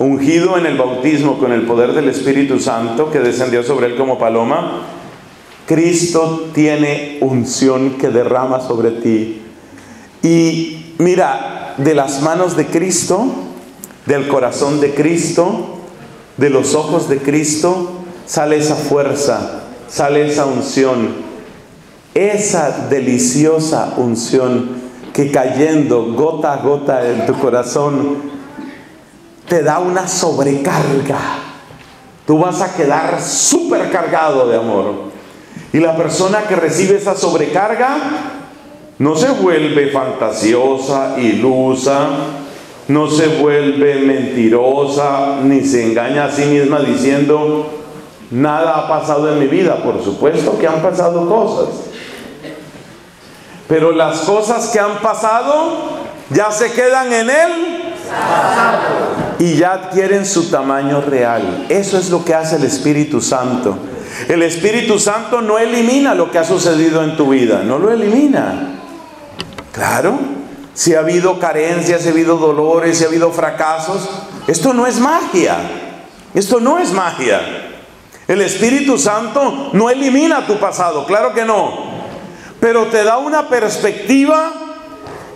en el bautismo con el poder del Espíritu Santo que descendió sobre Él como paloma, Cristo tiene unción que derrama sobre ti. Y mira, de las manos de Cristo, del corazón de Cristo, de los ojos de Cristo, sale esa fuerza, sale esa unción, esa deliciosa unción que cayendo gota a gota en tu corazón te da una sobrecarga. Tú vas a quedar supercargado de amor. Y la persona que recibe esa sobrecarga no se vuelve fantasiosa, ilusa, no se vuelve mentirosa, ni se engaña a sí misma diciendo, nada ha pasado en mi vida. Por supuesto que han pasado cosas. Pero las cosas que han pasado ya se quedan en el pasado y ya adquieren su tamaño real. Eso es lo que hace el Espíritu Santo. El Espíritu Santo no elimina lo que ha sucedido en tu vida, no lo elimina. Claro, si ha habido carencias, si ha habido dolores, si ha habido fracasos, esto no es magia. Esto no es magia. El Espíritu Santo no elimina tu pasado, claro que no. Pero te da una perspectiva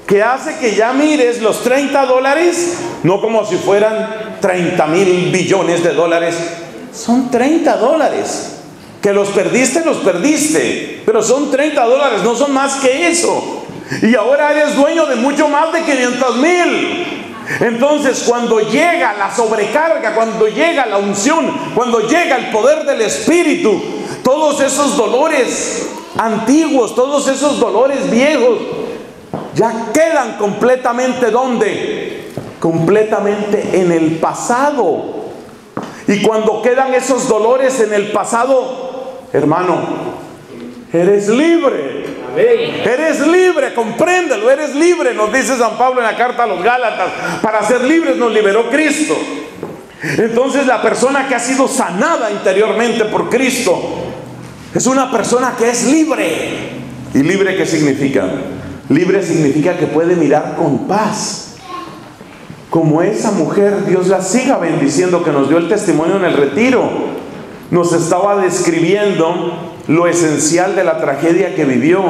que hace que ya mires los 30 dólares, no como si fueran 30.000 billones de dólares. Son 30 dólares. Que los perdiste, pero son 30 dólares, no son más que eso. Y ahora eres dueño de mucho más de 500.000. Entonces, cuando llega la sobrecarga, cuando llega la unción, cuando llega el poder del Espíritu, todos esos dolores antiguos, todos esos dolores viejos, ya quedan completamente ¿dónde? Completamente en el pasado. Y cuando quedan esos dolores en el pasado, hermano, eres libre. Eres libre, compréndelo, eres libre, nos dice San Pablo en la carta a los Gálatas. Para ser libres nos liberó Cristo. Entonces, la persona que ha sido sanada interiormente por Cristo es una persona que es libre. ¿Y libre qué significa? Libre significa que puede mirar con paz. Como esa mujer, Dios la siga bendiciendo, que nos dio el testimonio en el retiro. Nos estaba describiendo lo esencial de la tragedia que vivió.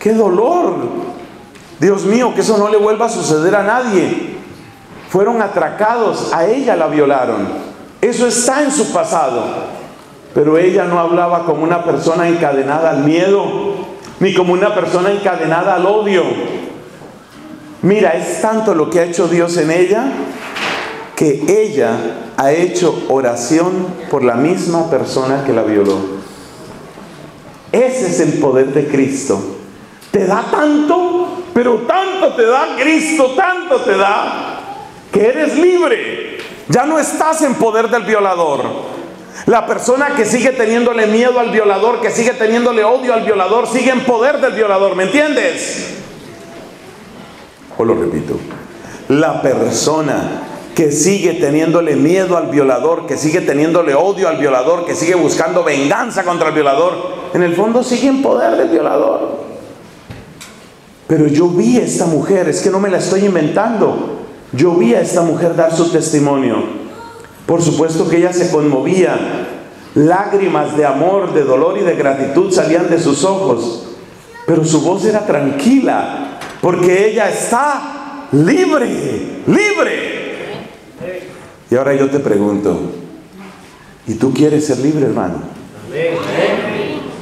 ¡Qué dolor! Dios mío, que eso no le vuelva a suceder a nadie. Fueron atracados, a ella la violaron. Eso está en su pasado. Pero ella no hablaba como una persona encadenada al miedo, ni como una persona encadenada al odio. Mira, es tanto lo que ha hecho Dios en ella, que ella ha hecho oración por la misma persona que la violó. Ese es el poder de Cristo. Te da tanto, pero tanto te da Cristo, tanto te da, que eres libre. Ya no estás en poder del violador. La persona que sigue teniéndole miedo al violador, que sigue teniéndole odio al violador, sigue en poder del violador, ¿me entiendes? O lo repito, la persona que sigue teniéndole miedo al violador, que sigue teniéndole odio al violador, que sigue buscando venganza contra el violador, en el fondo sigue en poder del violador. Pero yo vi a esta mujer, es que no me la estoy inventando, yo vi a esta mujer dar su testimonio. Por supuesto que ella se conmovía, lágrimas de amor, de dolor y de gratitud salían de sus ojos, pero su voz era tranquila, porque ella está libre, libre. Y ahora yo te pregunto, ¿y tú quieres ser libre, hermano?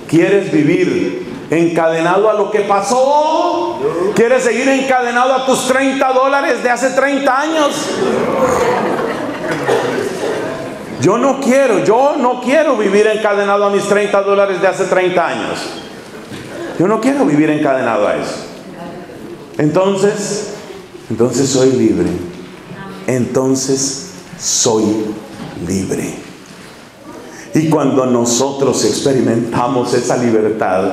¿Quieres vivir encadenado a lo que pasó? ¿Quieres seguir encadenado a tus $30 de hace 30 años? Yo no quiero vivir encadenado a mis $30 de hace 30 años. Yo no quiero vivir encadenado a eso. Entonces soy libre. Entonces soy libre. Y cuando nosotros experimentamos esa libertad,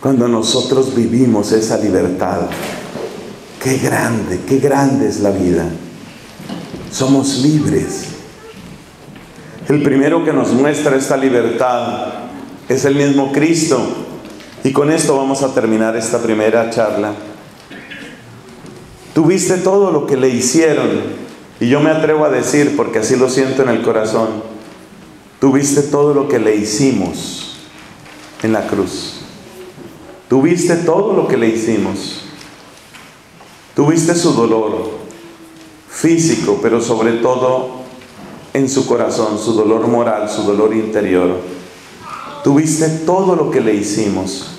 cuando nosotros vivimos esa libertad, qué grande es la vida. Somos libres. El primero que nos muestra esta libertad es el mismo Cristo. Y con esto vamos a terminar esta primera charla. Tuviste todo lo que le hicieron. Y yo me atrevo a decir, porque así lo siento en el corazón, tuviste todo lo que le hicimos en la cruz. Tuviste todo lo que le hicimos. Tuviste su dolor físico, pero sobre todo en su corazón, su dolor moral, su dolor interior. Tuviste todo lo que le hicimos.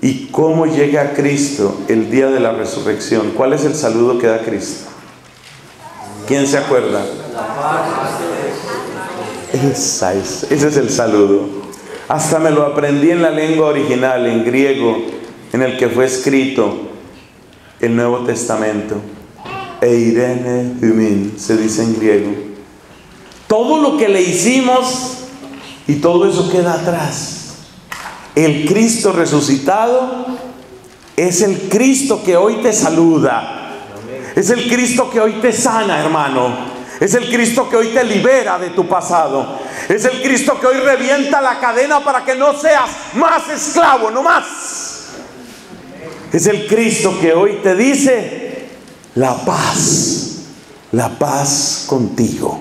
¿Y cómo llega Cristo el día de la resurrección? ¿Cuál es el saludo que da Cristo? ¿Quién se acuerda? Ese es el saludo. Hasta me lo aprendí en la lengua original, en griego, en el que fue escrito el Nuevo Testamento. Eirene humin, se dice en griego. Todo lo que le hicimos y todo eso queda atrás. El Cristo resucitado es el Cristo que hoy te saluda. Es el Cristo que hoy te sana, hermano. Es el Cristo que hoy te libera de tu pasado. Es el Cristo que hoy revienta la cadena para que no seas más esclavo, no más. Es el Cristo que hoy te dice la paz contigo.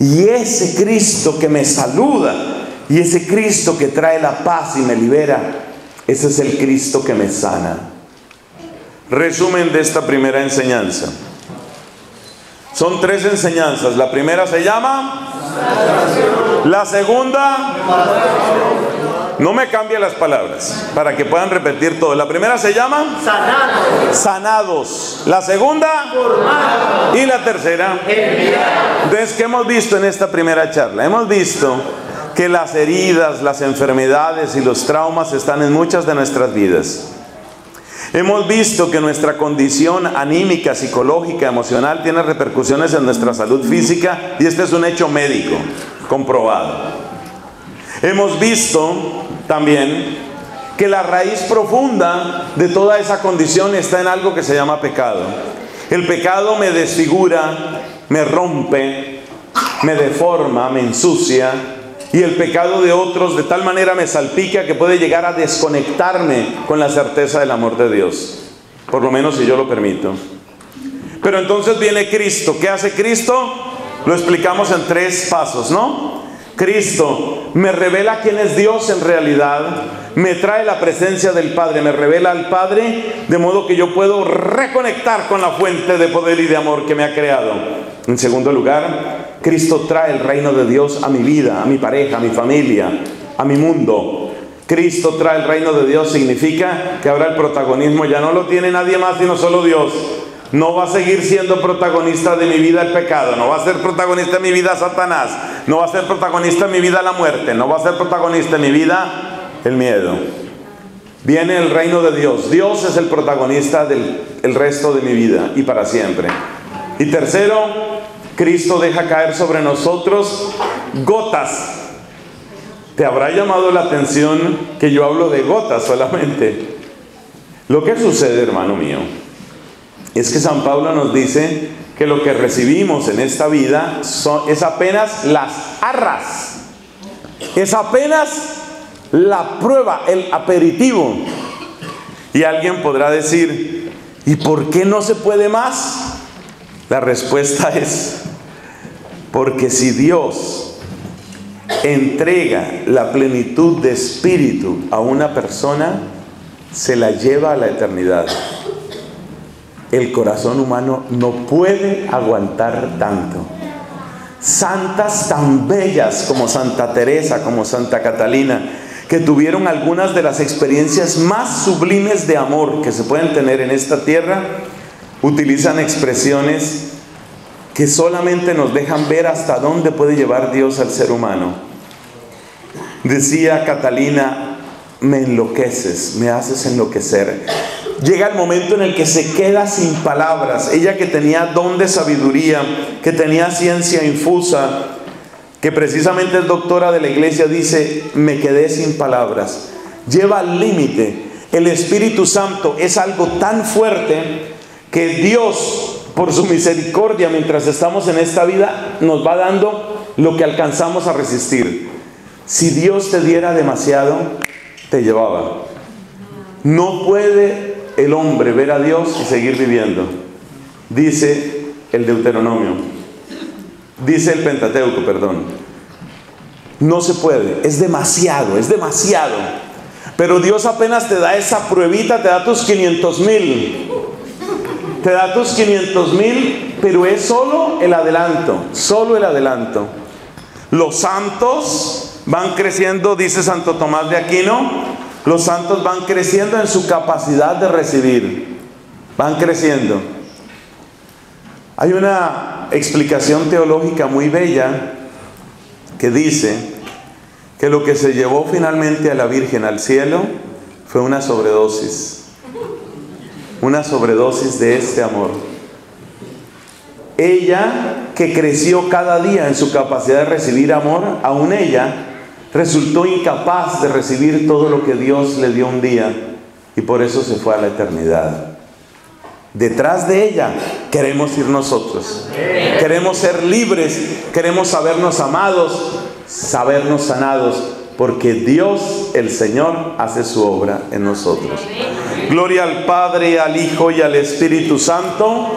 Y ese Cristo que me saluda, y ese Cristo que trae la paz y me libera, ese es el Cristo que me sana. Resumen de esta primera enseñanza. Son 3 enseñanzas. La primera se llama salvación. La segunda, no me cambie las palabras para que puedan repetir todo. La primera se llama sanados. Sanados. La segunda, formados. Y la tercera, enviados. Entonces, ¿qué hemos visto en esta primera charla? Hemos visto que las heridas, las enfermedades y los traumas están en muchas de nuestras vidas. Hemos visto que nuestra condición anímica, psicológica, emocional tiene repercusiones en nuestra salud física, y este es un hecho médico comprobado. Hemos visto también que la raíz profunda de toda esa condición está en algo que se llama pecado. El pecado me desfigura, me rompe, me deforma, me ensucia, y el pecado de otros de tal manera me salpica que puede llegar a desconectarme con la certeza del amor de Dios. Por lo menos si yo lo permito. Pero entonces viene Cristo. ¿Qué hace Cristo? Lo explicamos en 3 pasos, ¿no? Cristo me revela quién es Dios en realidad. Me trae la presencia del Padre. Me revela al Padre de modo que yo puedo reconectar con la fuente de poder y de amor que me ha creado. En segundo lugar, Cristo trae el reino de Dios a mi vida, a mi pareja, a mi familia, a mi mundo. Cristo trae el reino de Dios significa que ahora el protagonismo ya no lo tiene nadie más sino solo Dios. No va a seguir siendo protagonista de mi vida el pecado, no va a ser protagonista de mi vida Satanás, no va a ser protagonista de mi vida la muerte, no va a ser protagonista de mi vida el miedo. Viene el reino de Dios. Dios es el protagonista del resto de mi vida y para siempre. Y tercero, Cristo deja caer sobre nosotros gotas. Te habrá llamado la atención que yo hablo de gotas solamente. Lo que sucede, hermano mío, es que San Pablo nos dice que lo que recibimos en esta vida es apenas las arras. Es apenas la prueba, el aperitivo. Y alguien podrá decir, ¿y por qué no se puede más? La respuesta es, porque si Dios entrega la plenitud de espíritu a una persona, se la lleva a la eternidad. El corazón humano no puede aguantar tanto. Santas tan bellas como Santa Teresa, como Santa Catalina, que tuvieron algunas de las experiencias más sublimes de amor que se pueden tener en esta tierra, utilizan expresiones que solamente nos dejan ver hasta dónde puede llevar Dios al ser humano. Decía Catalina, me enloqueces, me haces enloquecer. Llega el momento en el que se queda sin palabras. Ella que tenía don de sabiduría, que tenía ciencia infusa, que precisamente es doctora de la iglesia, dice, me quedé sin palabras. Lleva al límite. El Espíritu Santo es algo tan fuerte que Dios, por su misericordia, mientras estamos en esta vida, nos va dando lo que alcanzamos a resistir. Si Dios te diera demasiado, te llevaba. No puede el hombre ver a Dios y seguir viviendo, dice el Deuteronomio. Dice el Pentateuco, perdón. No se puede, es demasiado, es demasiado. Pero Dios apenas te da esa pruebita, te da tus 500.000. Te da tus 500.000, pero es solo el adelanto, solo el adelanto. Los santos van creciendo, dice Santo Tomás de Aquino, los santos van creciendo en su capacidad de recibir. Van creciendo. Hay una explicación teológica muy bella que dice que lo que se llevó finalmente a la Virgen al cielo fue una sobredosis de este amor. Ella que creció cada día en su capacidad de recibir amor, aún ella resultó incapaz de recibir todo lo que Dios le dio un día y por eso se fue a la eternidad. Detrás de ella queremos ir nosotros. Queremos ser libres, queremos sabernos amados, sabernos sanados, porque Dios, el Señor, hace su obra en nosotros. Gloria al Padre, al Hijo y al Espíritu Santo.